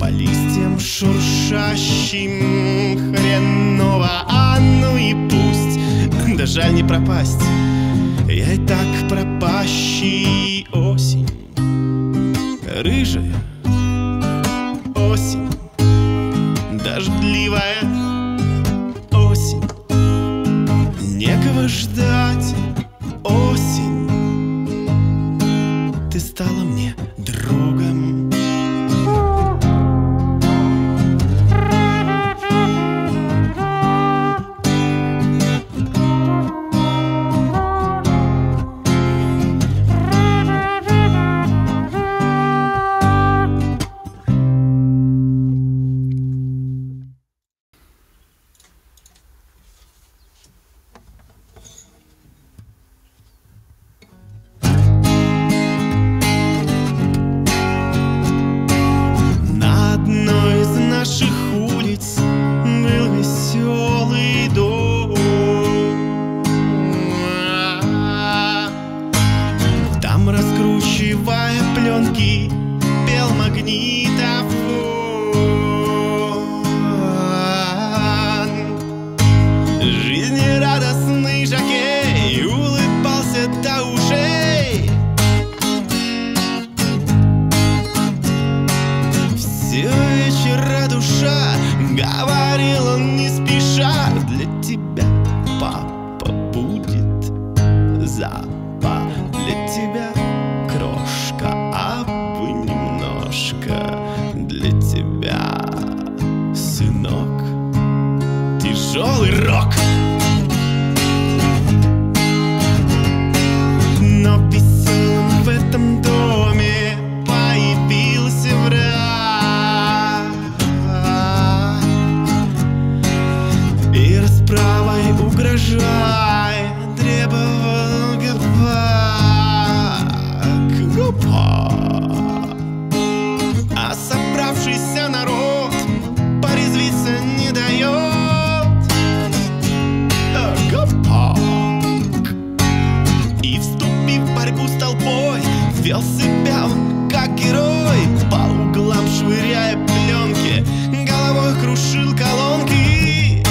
по листьям шуршащим. Хреново, а ну и пусть, да жаль не пропасть. Я и так пропащий. Осень рыжая, осень дождливая, некого ждать. Осень, ты стала мне другом. рок. Но веселым в этом доме появился враг. И расправой угрожая требовал гопак. А собравшийся народ порезвиться не дает. И вступив в борьбу с толпой, вел себя он как герой, по углам швыряя пленки, головой крушил колонки.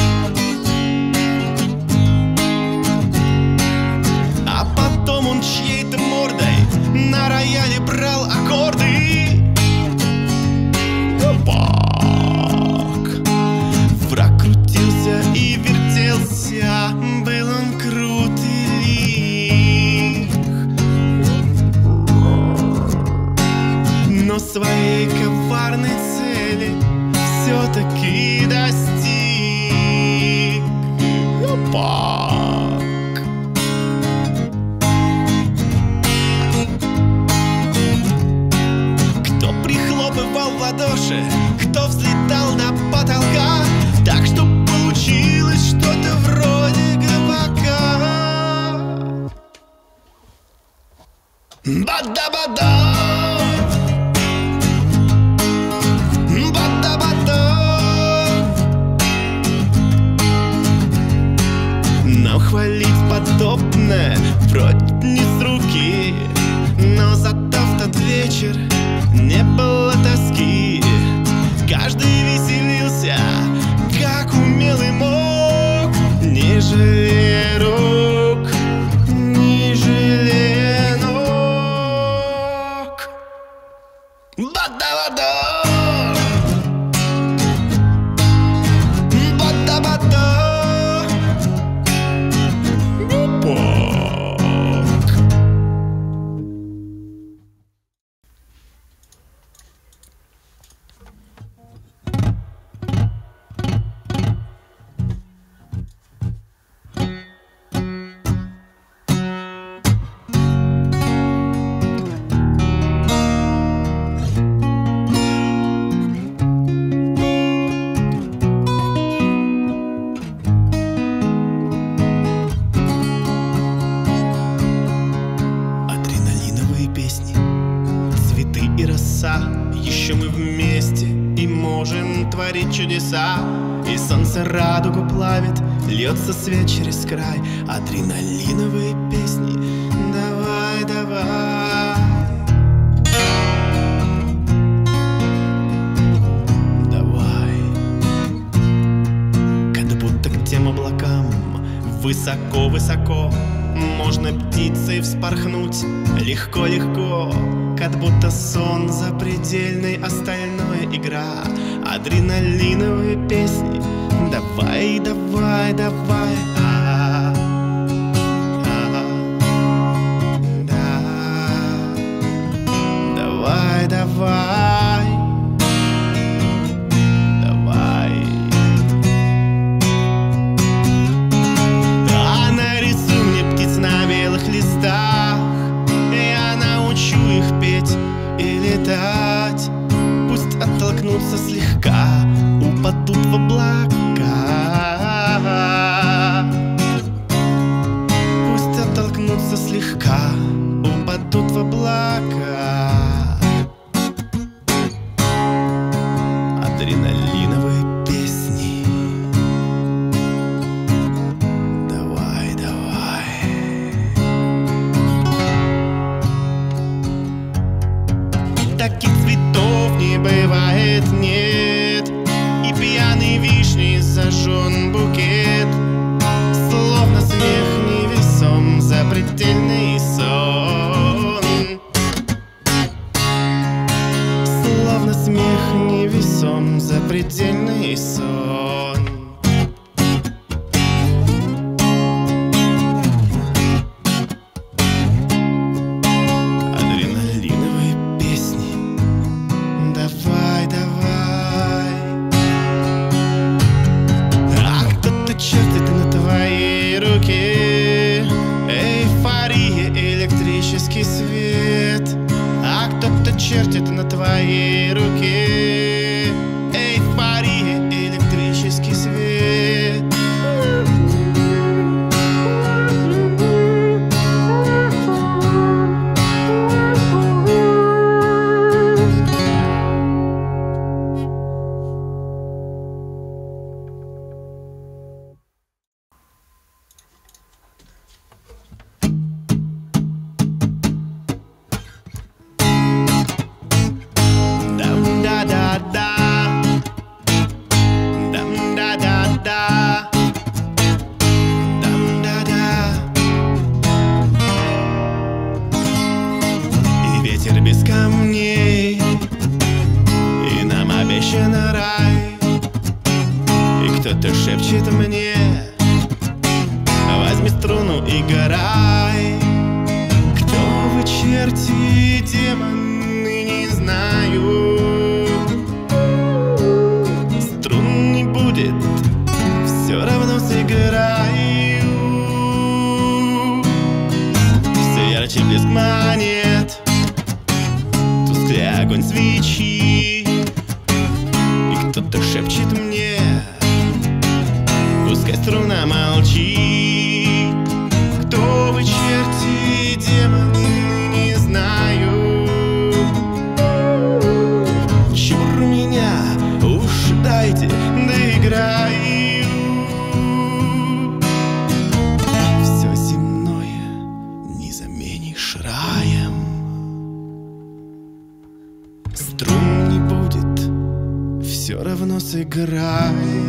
А потом он чьей-то мордой на рояле брал аккорды. Враг крутился и вертелся, был он крут и лих, но своей коварной цели все-таки достиг. Кто прихлопывал в ладоши, кто взлетал до потолка, так что получилось что-то вроде гопака. Бада-бада! Бада-бада! Но хвалить подобное вроде не с руки, но зато в тот вечер не было тоски. Каждый веселился, как умел и мог, не жалея рук, не жалея ног. Бада-бада! Бада-бада! Гопак! Еще мы вместе и можем творить чудеса. И солнце радугу плавит, льется свет через край. Адреналиновые песни, давай, давай, давай. Когда будто к тем облакам высоко-высоко можно птицей вспорхнуть, легко-легко, как будто сон запредельный, остальное игра. Адреналиновые песни, давай, давай, давай, да, давай, давай, давай. Да, нарисуй мне птиц на белых листах, я научу их петь и летать. Пусть оттолкнутся слегка, упадут в облака. Пусть оттолкнутся слегка, упадут в облака. Адреналиновые песни, давай, давай. Таких цветов не бывает, нет, и пьяный вишни зажжен букет, словно смех невесом запредельный сон, словно смех невесом запредельный сон. Черт, твоей руке. Эйфория, электрический свет. Кто-то шепчет мне: возьми струну, играй. Кто вы, черти, демоны, не знаю. Струн не будет, все равно сыграю. Все ярче блеск монет, тусклее огонь свечи. И кто-то шепчет мне: пускай струна молчи. Кто вы, черти, демоны, не знаю. Чур меня, уж дайте доиграю. Все земное не заменишь раем. Струн не будет, все равно сыграю.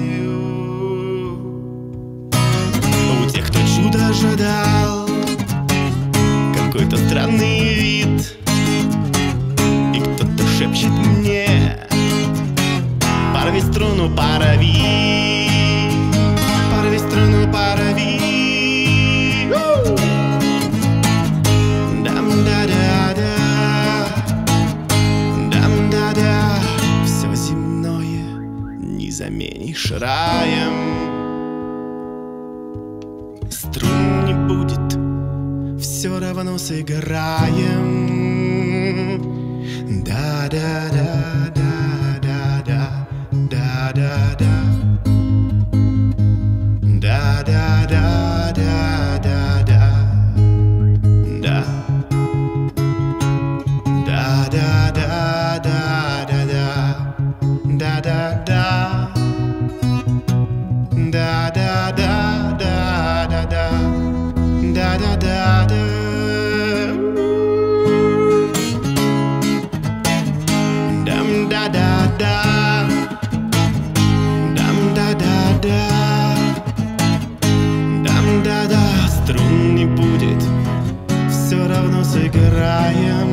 Тех, кто чудо ожидал, какой-то странный вид. И кто-то шепчет мне: порви струну, порави. Порви струну, порави. Дам-да-да-да, дам-да-да. Все земное не заменишь раем. Струн не будет, все равно сыграем. Да-да-да-да-да-да, да-да-да. Да-да-да-да-да-да. Да. Да-да-да-да-да-да. Да-да-да. Струн не будет, все равно сыграем.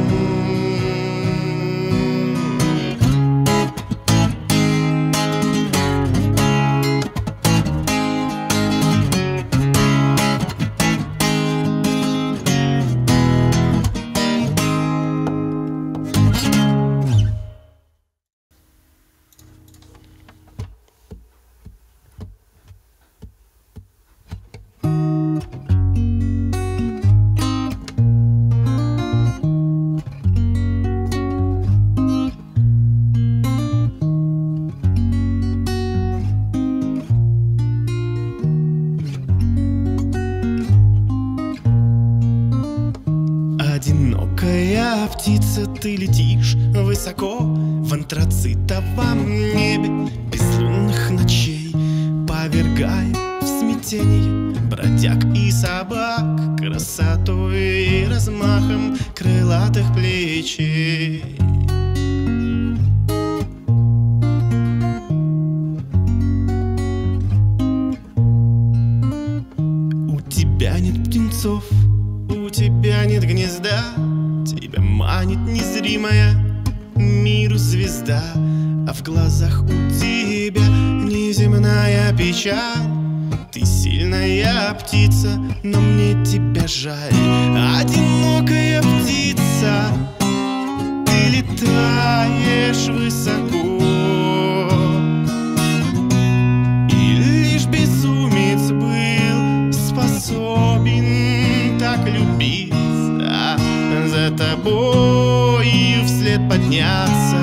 Одинокая птица, ты летишь высоко в антрацитовом небе безлунных ночей, повергая в смятение бродяг и собак красотой и размахом крылатых плечей. У тебя нет птенцов, у тебя нет гнезда, тебя манит незримая миру звезда, а в глазах у тебя неземная печаль. Ты сильная птица, но мне тебя жаль. Одинокая птица, ты летаешь высоко, и лишь безумец был способен любить, за тобою вслед подняться.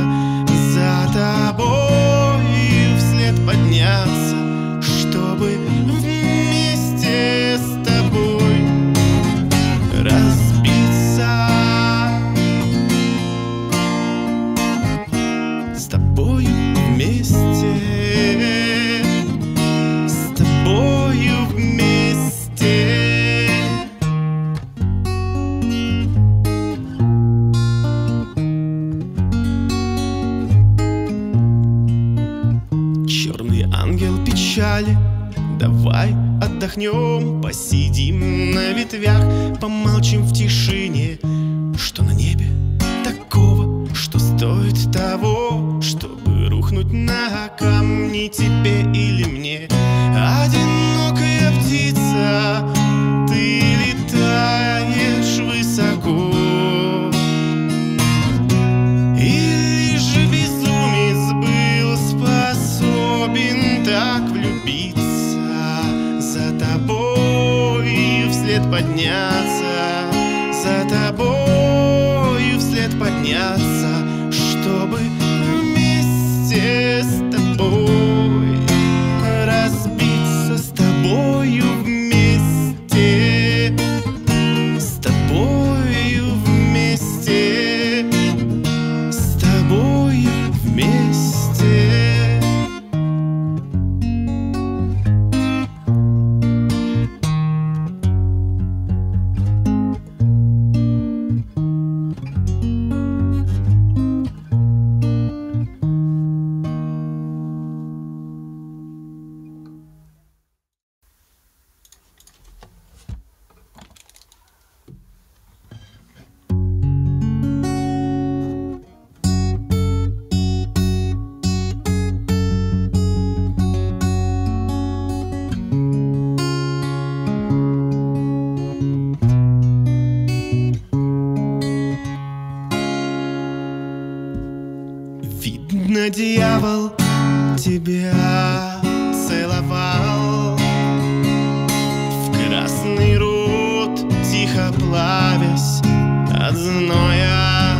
ангел печали. Давай отдохнем, посидим на ветвях, помолчим в тишине. Что на небе такого, что стоит того, чтобы рухнуть на камни тебе или мне? Одинокая птица, ты летаешь высоко. Или же безумец был способен так влюбиться, за тобой вслед подняться, за тобой вслед подняться, чтобы вместе с тобой разбиться, с тобою вместе, с тобою вместе, с тобою вместе. Видно, дьявол тебя целовал, в красный рот тихо плавясь от зноя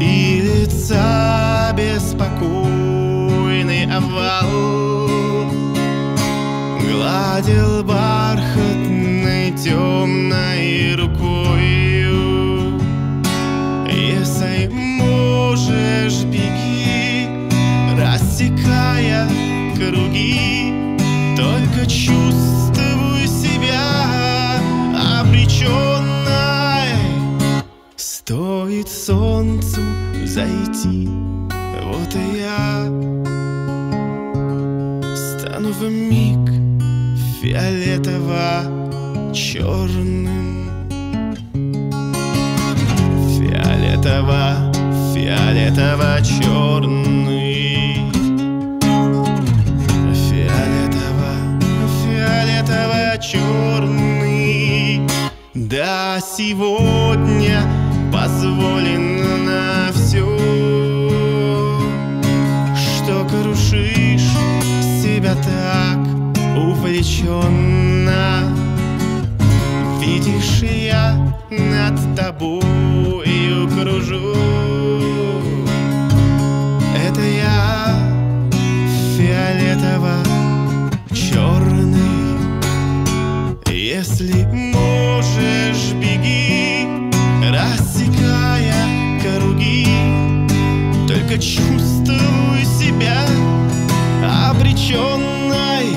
и лица беспокойный овал гладил бархатной темной рукою. Если можешь, беги, рассекая круги, только чувствую себя обреченной. Стоит солнцу зайти, вот и я стану вмиг фиолетово-черным, фиолетово-черным, фиолетово-черный, фиолетово-черный. Да, сегодня позволено на все, что крушишь себя так увлеченно. Видишь, я над тобою кружу. Это я фиолетово-черный. Если можешь, беги, рассекая круги, только чувствуй себя обреченной.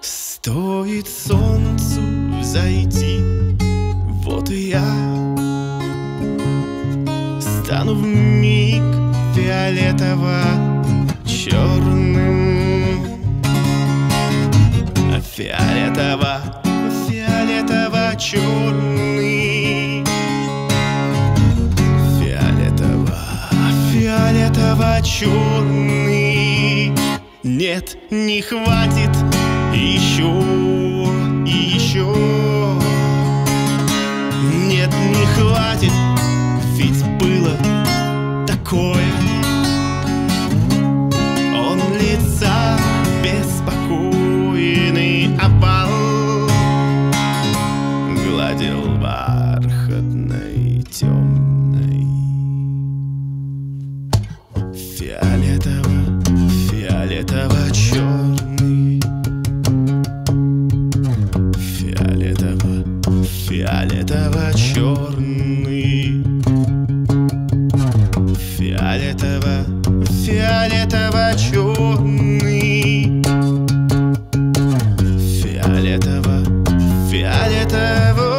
Стоит солнцу взойти, вот и я стану вмиг фиолетово-черным, фиолетово-черный, фиолетово-черный. Нет, не хватит еще и еще. Нет, не хватит, ведь было такое. Он лица беспокойный опал гладил бархатной темной, фиолетово, фиолетово-черный, фиолетово, фиолетово-черный, фиолетово, фиолетово-черный, фиолетово, фиолетово.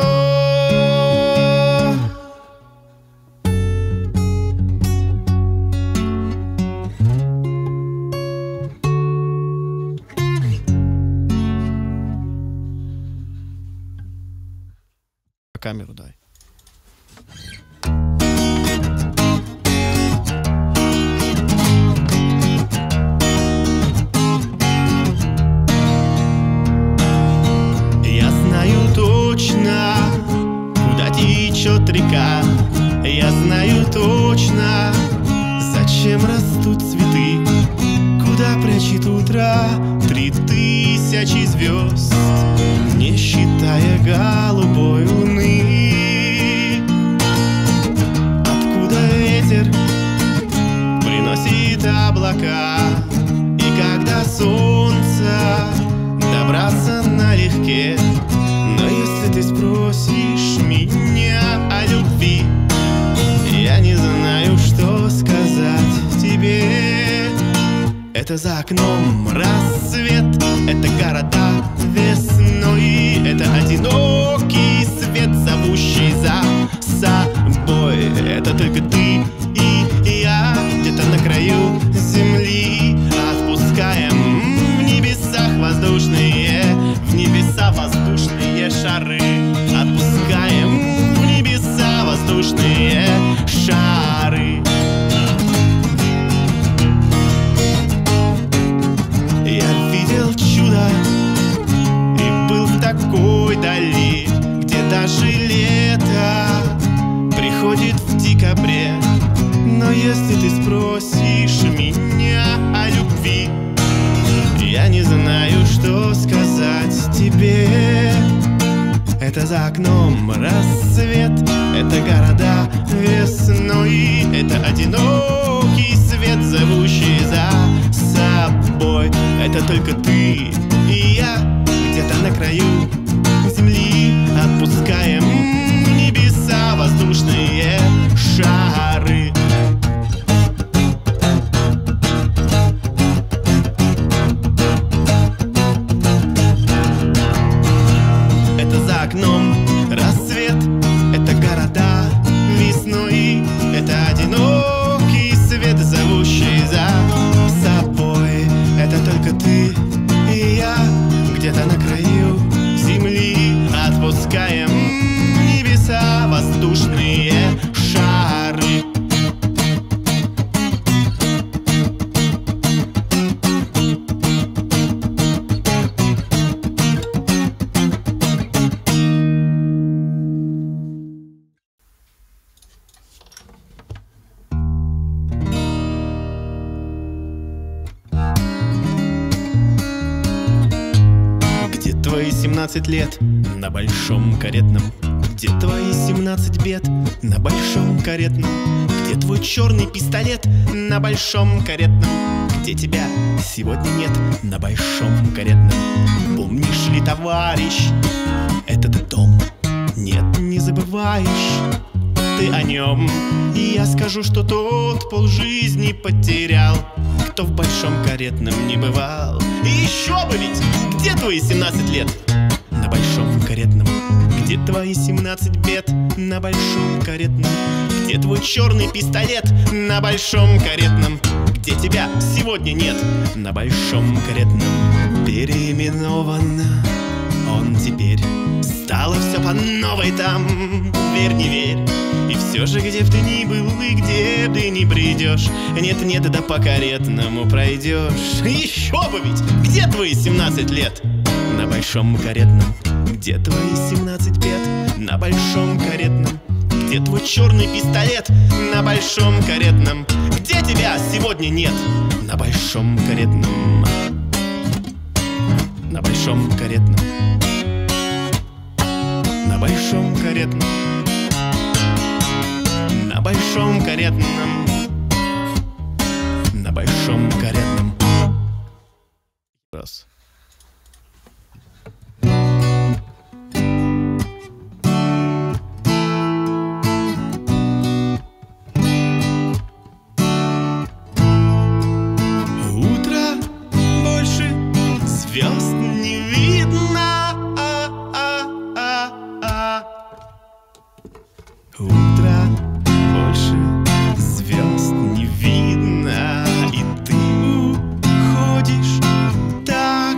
камеру дай. Я знаю точно, куда течет река. Я знаю точно, зачем растут цветы. Куда прячет утро 3000 звезд, не считая голубой луны. Откуда ветер приносит облака, и когда солнце добраться налегке. Но если ты спросишь меня о любви, я не знаю, что сказать тебе. Это за окном рассвет, это города весной, это одинокий свет, зовущий за собой. Это только ты и я, где-то на краю земли, отпускаем в небесах воздушные, в небеса воздушные шары. Отпускаем в небеса воздушные шары. Такой дали, где даже лето приходит в декабре. Но если ты спросишь меня о любви, я не знаю, что сказать тебе. Это за окном рассвет, это города весной, это одинокий свет, зовущий за собой. Это только ты и я, где-то на краю земли, отпускаем в небеса воздушные шары. Это за окном рассвет, это города весной, это одинокий свет, зовущий за собой. Это только ты и я, где-то на краю земли, отпускаем в небеса воздушные шары. Где твои 17 лет на большом каретном? Где твои 17 бед на большом каретном? Где твой черный пистолет на большом каретном? Где тебя сегодня нет на большом каретном? Помнишь ли, товарищ, этот дом? Нет, не забываешь ты о нем. И я скажу, что тот полжизни потерял, кто в большом каретном не бывал. И еще бы ведь, где твои 17 лет на большом каретном? Где твои 17 бед на большом каретном? Где твой черный пистолет на большом каретном? Где тебя сегодня нет на большом каретном? Переименован он теперь, стало все по новой там, верь, не верь. И все же, где б ты ни был и где б ты ни придешь, нет-нет, да по каретному пройдешь. Еще бы ведь, где твои 17 лет на большом каретном? Где твои 17 бед на большом каретном? Где твой черный пистолет на большом каретном? Где тебя сегодня нет на большом каретном? На большом каретном. На большом каретном. На большом каретном. На большом каретном. Раз. Утро больше звезд не видно. Утро не видно, и ты уходишь так.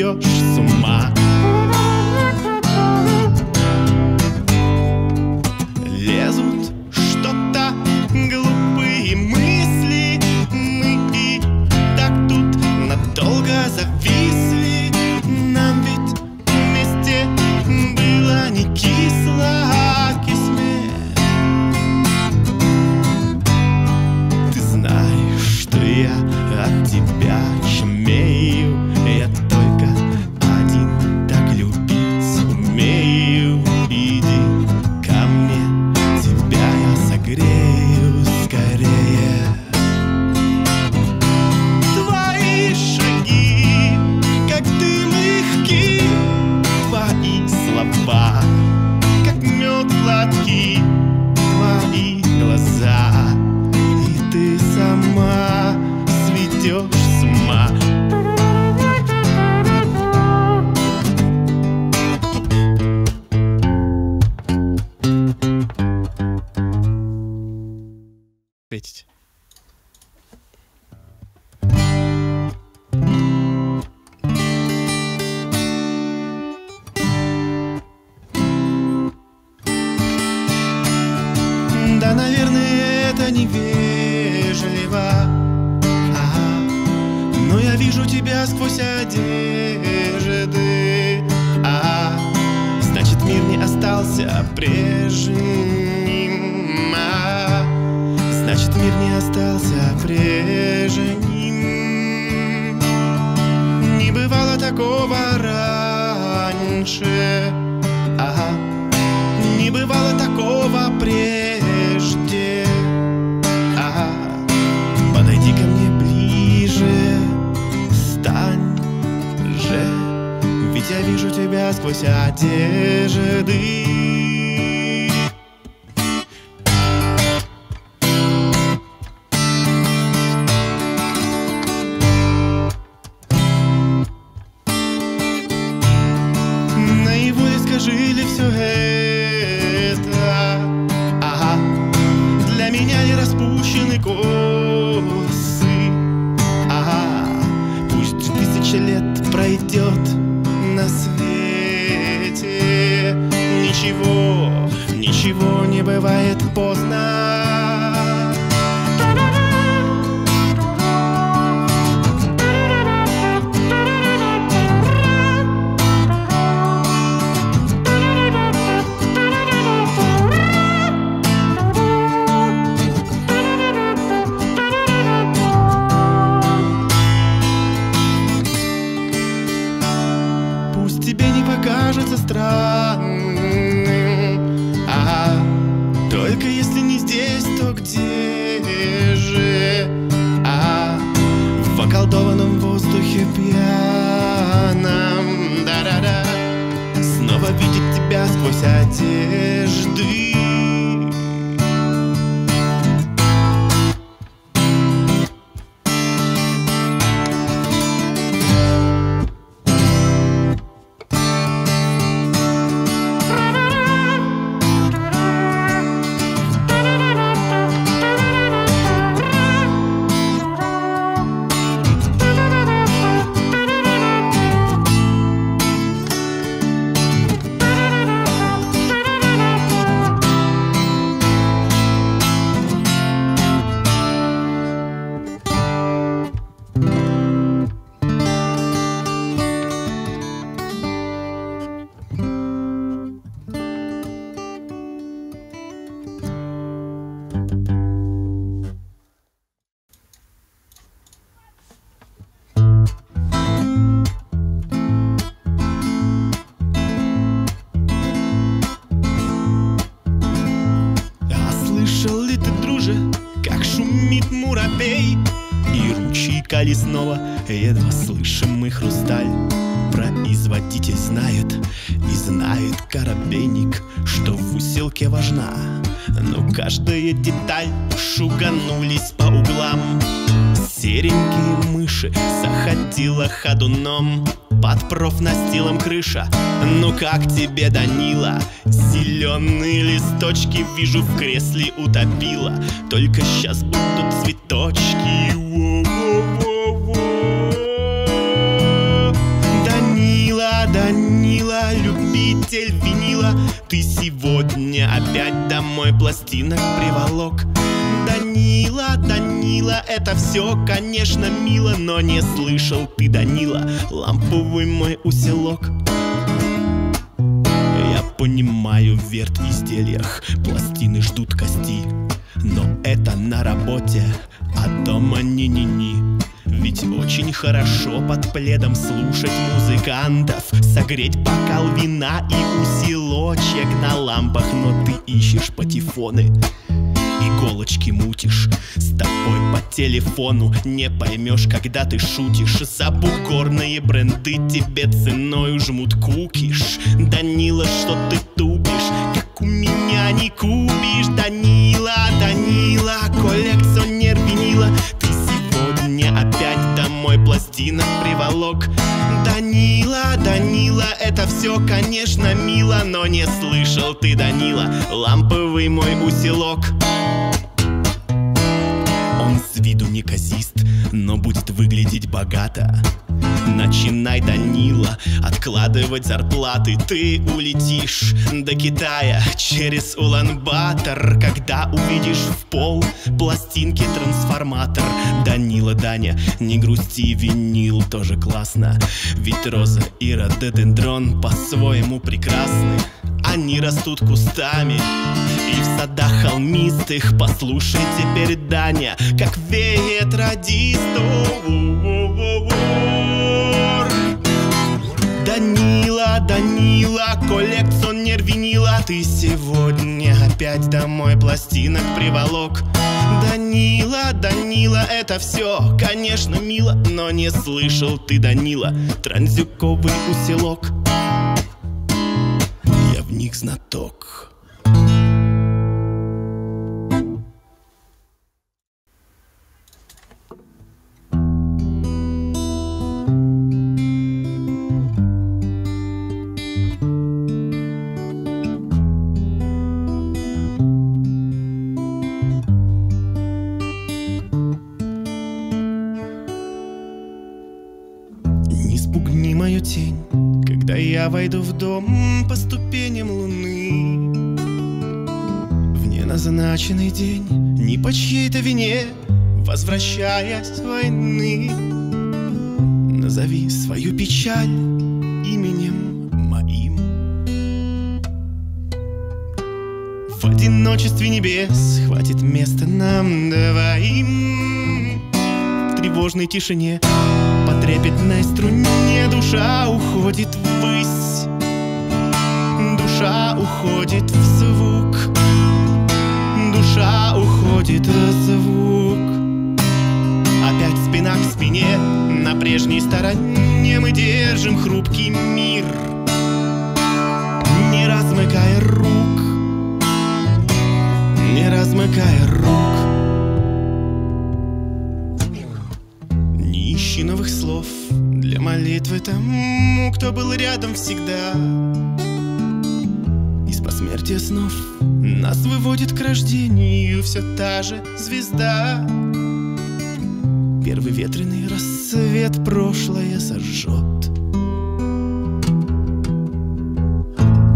сойдешь с ума. Лезут что-то глупые мысли, мы и так тут надолго зависли. Нам ведь вместе было не кисло, а кисме. Ты знаешь, что я от тебя чмею, я только один так любить умею. Иди ко мне, тебя я согрею скорее. Твои шаги, как ты легки, твои слова, как мед сладкий, твои глаза, и ты сама светешь с ума. Ответить. Да, наверное, это невежливо. Но я вижу тебя сквозь одежды, значит, мир не остался прежним, значит, мир не остался прежним. Не бывало такого раньше, не бывало такого прежде. Подойди ко мне ближе, стань же, ведь я вижу тебя сквозь одежды. Наиволе скажи ли все это? Для меня не распущены косы. Пусть тысяча лет пройдет на свете, ничего, ничего не бывает поздно. Кажется странным, только если не здесь, то где же? В околдованном воздухе пьяном, да-да-да, снова видеть тебя сквозь одежды. И ручейка лесного едва слышимый хрусталь. Производитель знает, и знает коробейник, что в уселке важна, но каждая деталь. Шуганулись по углам серенькие мыши, захотела ходуном под профнастилом крыша. Ну как тебе, Данила? Зеленые листочки, вижу, в кресле утопила. Только сейчас будут цветочки. Во-во-во-во. Данила, мне опять домой пластинок приволок. Данила, Данила, это все, конечно, мило, но не слышал ты, Данила, ламповый мой усилок. Я понимаю, в верт изделиях пластины ждут кости, но это на работе, а дома ни-ни-ни. Ведь очень хорошо под пледом слушать музыкантов, согреть бокал вина и узелочек на лампах. Но ты ищешь патефоны, иголочки мутишь, с тобой по телефону не поймешь, когда ты шутишь. Забугорные бренды тебе ценой жмут кукиш. Данила, что ты тупишь, как у меня не купишь. Данила, Данила, коллекционер винила, ты сегодня опять домой пластинок приволок. Данила, Данила, это все, конечно, мило, но не слышал ты, Данила, ламповый мой усилок. Он с виду неказист, но будет выглядеть богато. Начинай, Данила, откладывать зарплаты. Ты улетишь до Китая через Улан-Батор, когда увидишь в пол пластинки трансформатор. Данила, Даня, не грусти, винил тоже классно, ведь роза и рододендрон по-своему прекрасны. Они растут кустами и в садах холмистых. Послушай теперь, Даня, как веет радисту. Данила, Данила, коллекционер винила, ты сегодня опять домой пластинок приволок. Данила, Данила, это все, конечно, мило, но не слышал ты, Данила, транзюковый усилок. Я в них знаток. Войду в дом по ступеням луны в неназначенный день, не по чьей-то вине, возвращаясь с войны. Назови свою печаль именем моим. В одиночестве небес хватит места нам двоим. В тревожной тишине, по трепетной струне душа уходит ввысь. Душа уходит в звук, душа уходит в звук. Опять спина к спине, на прежней стороне мы держим хрупкий мир, не размыкая рук, не размыкая рук. Не ищи новых слов для молитвы тому, кто был рядом всегда. Смерти снов нас выводит к рождению все та же звезда. Первый ветреный рассвет прошлое сожжет.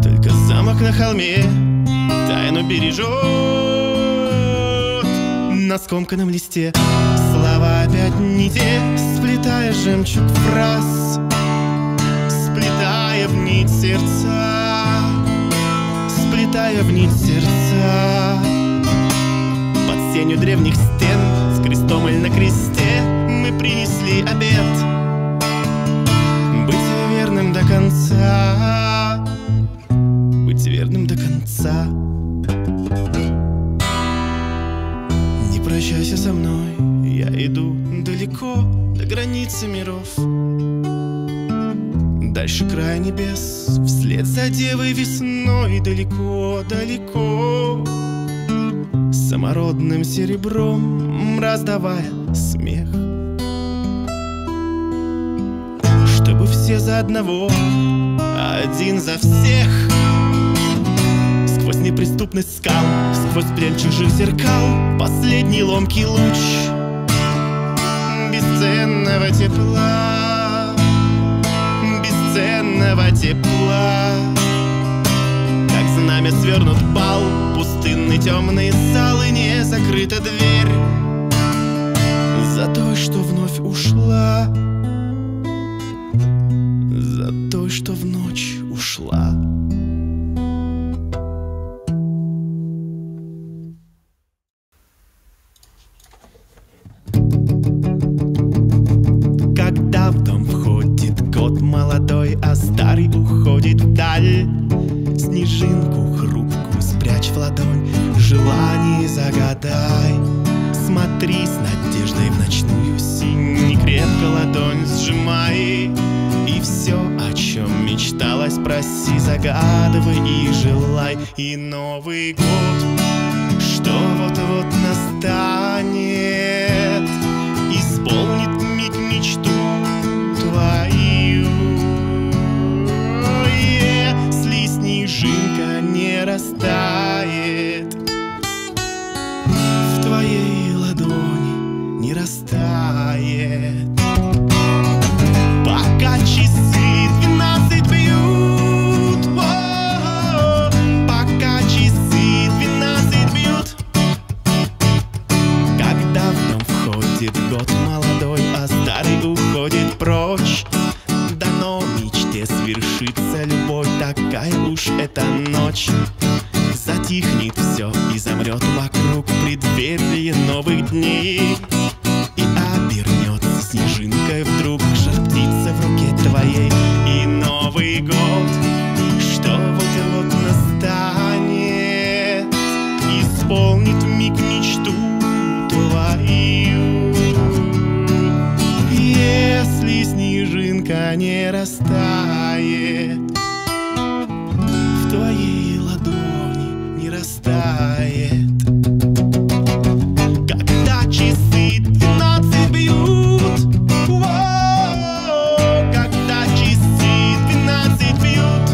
Только замок на холме тайну бережет. На скомканном листе слова опять не те, сплетая жемчуг фраз, сплетая в нить сердца, в нить сердца. Под сенью древних стен с крестом или на кресте мы принесли обет быть верным до конца, быть верным до конца. Не прощайся со мной, я иду далеко до границы миров, дальше края небес, вслед за девой весной, далеко, далеко, самородным серебром раздавая смех, чтобы все за одного, а один за всех. Сквозь неприступность скал, сквозь плен чужих зеркал, последний ломкий луч бесценного тепла, бесценного тепла. Как знамя нами свернут бал, пустынный темный зал, и не закрыта дверь за то, что вновь ушла, за то, что в ночь ушла. Когда в дом входит год молодой, а старый уходит вдаль, снежинку хрупкую спрячь в ладонь, желание загадай. Смотри с надеждой в ночную синь, не крепко ладонь сжимай, и все, о чем мечталось, проси, загадывай и желай. И Новый год, что вот-вот настанет, исполнит миг мечту твою. Если снежинка не растает в твоей ладони, не растает. Пока часы 12 бьют, пока часы 12 бьют. Когда в дом входит год молодой, а старый уходит прочь, дано мечте свершится любовь, такая уж эта ночь. Затихнет все и замрет вокруг преддверие новых дней, и обернется снежинкой вдруг птица в руке твоей. И Новый год, что вот-вот настанет, исполнит миг мечту твою. Если снежинка не растает в твоей ладони, не растает. Когда часы 12 бьют, когда часы 12 бьют.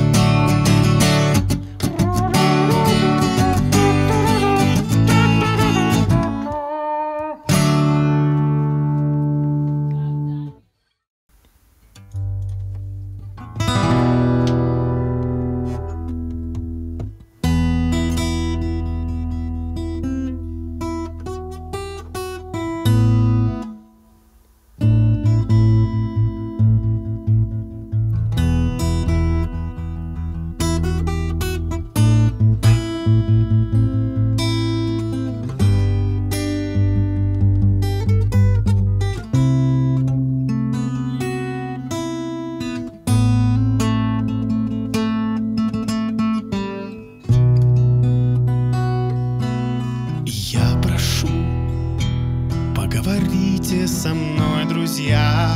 Говорите со мной, друзья,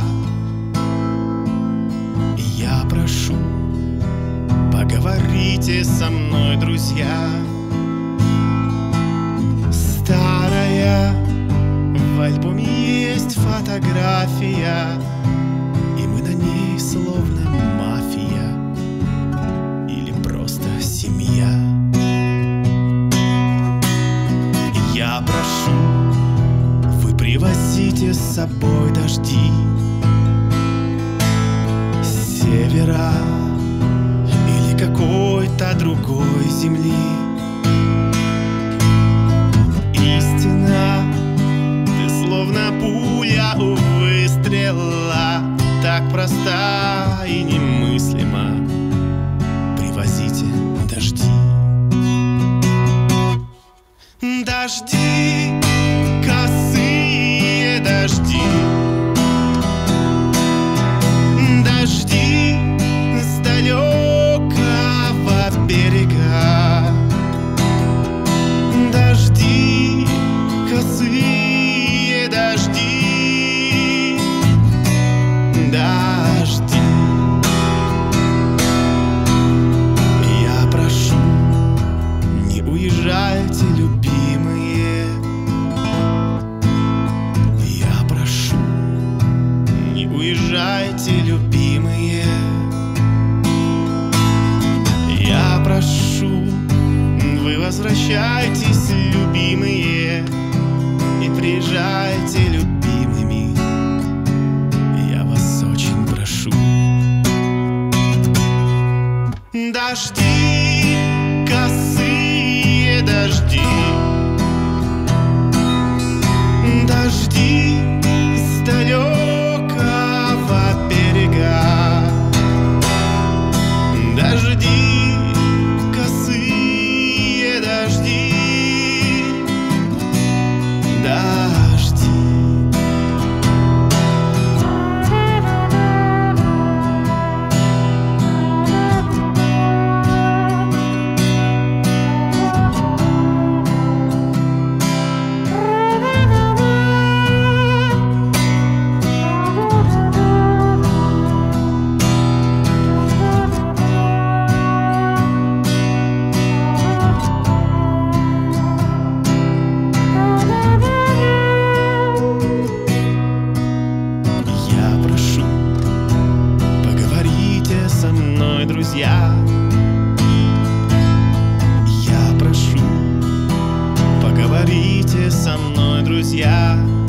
я прошу, поговорите со мной, друзья. Старая, в альбоме есть фотография, и мы на ней словно мафия или просто семья. Я прошу, привозите с собой дожди с севера или какой-то другой земли. Истина, ты словно пуля у выстрела, так проста и немыслима. Привозите дожди. Дожди, косые дожди, дожди с далекого берега, дожди, косые дожди, дожди. Я прошу, не уезжайте, любимые. Я прошу, не уезжайте, любимые. Я прошу, вы возвращайтесь, любимые, и приезжайте, любимыми. Я вас очень прошу. Дожди, косые мной, друзья. Я прошу, поговорите со мной, друзья.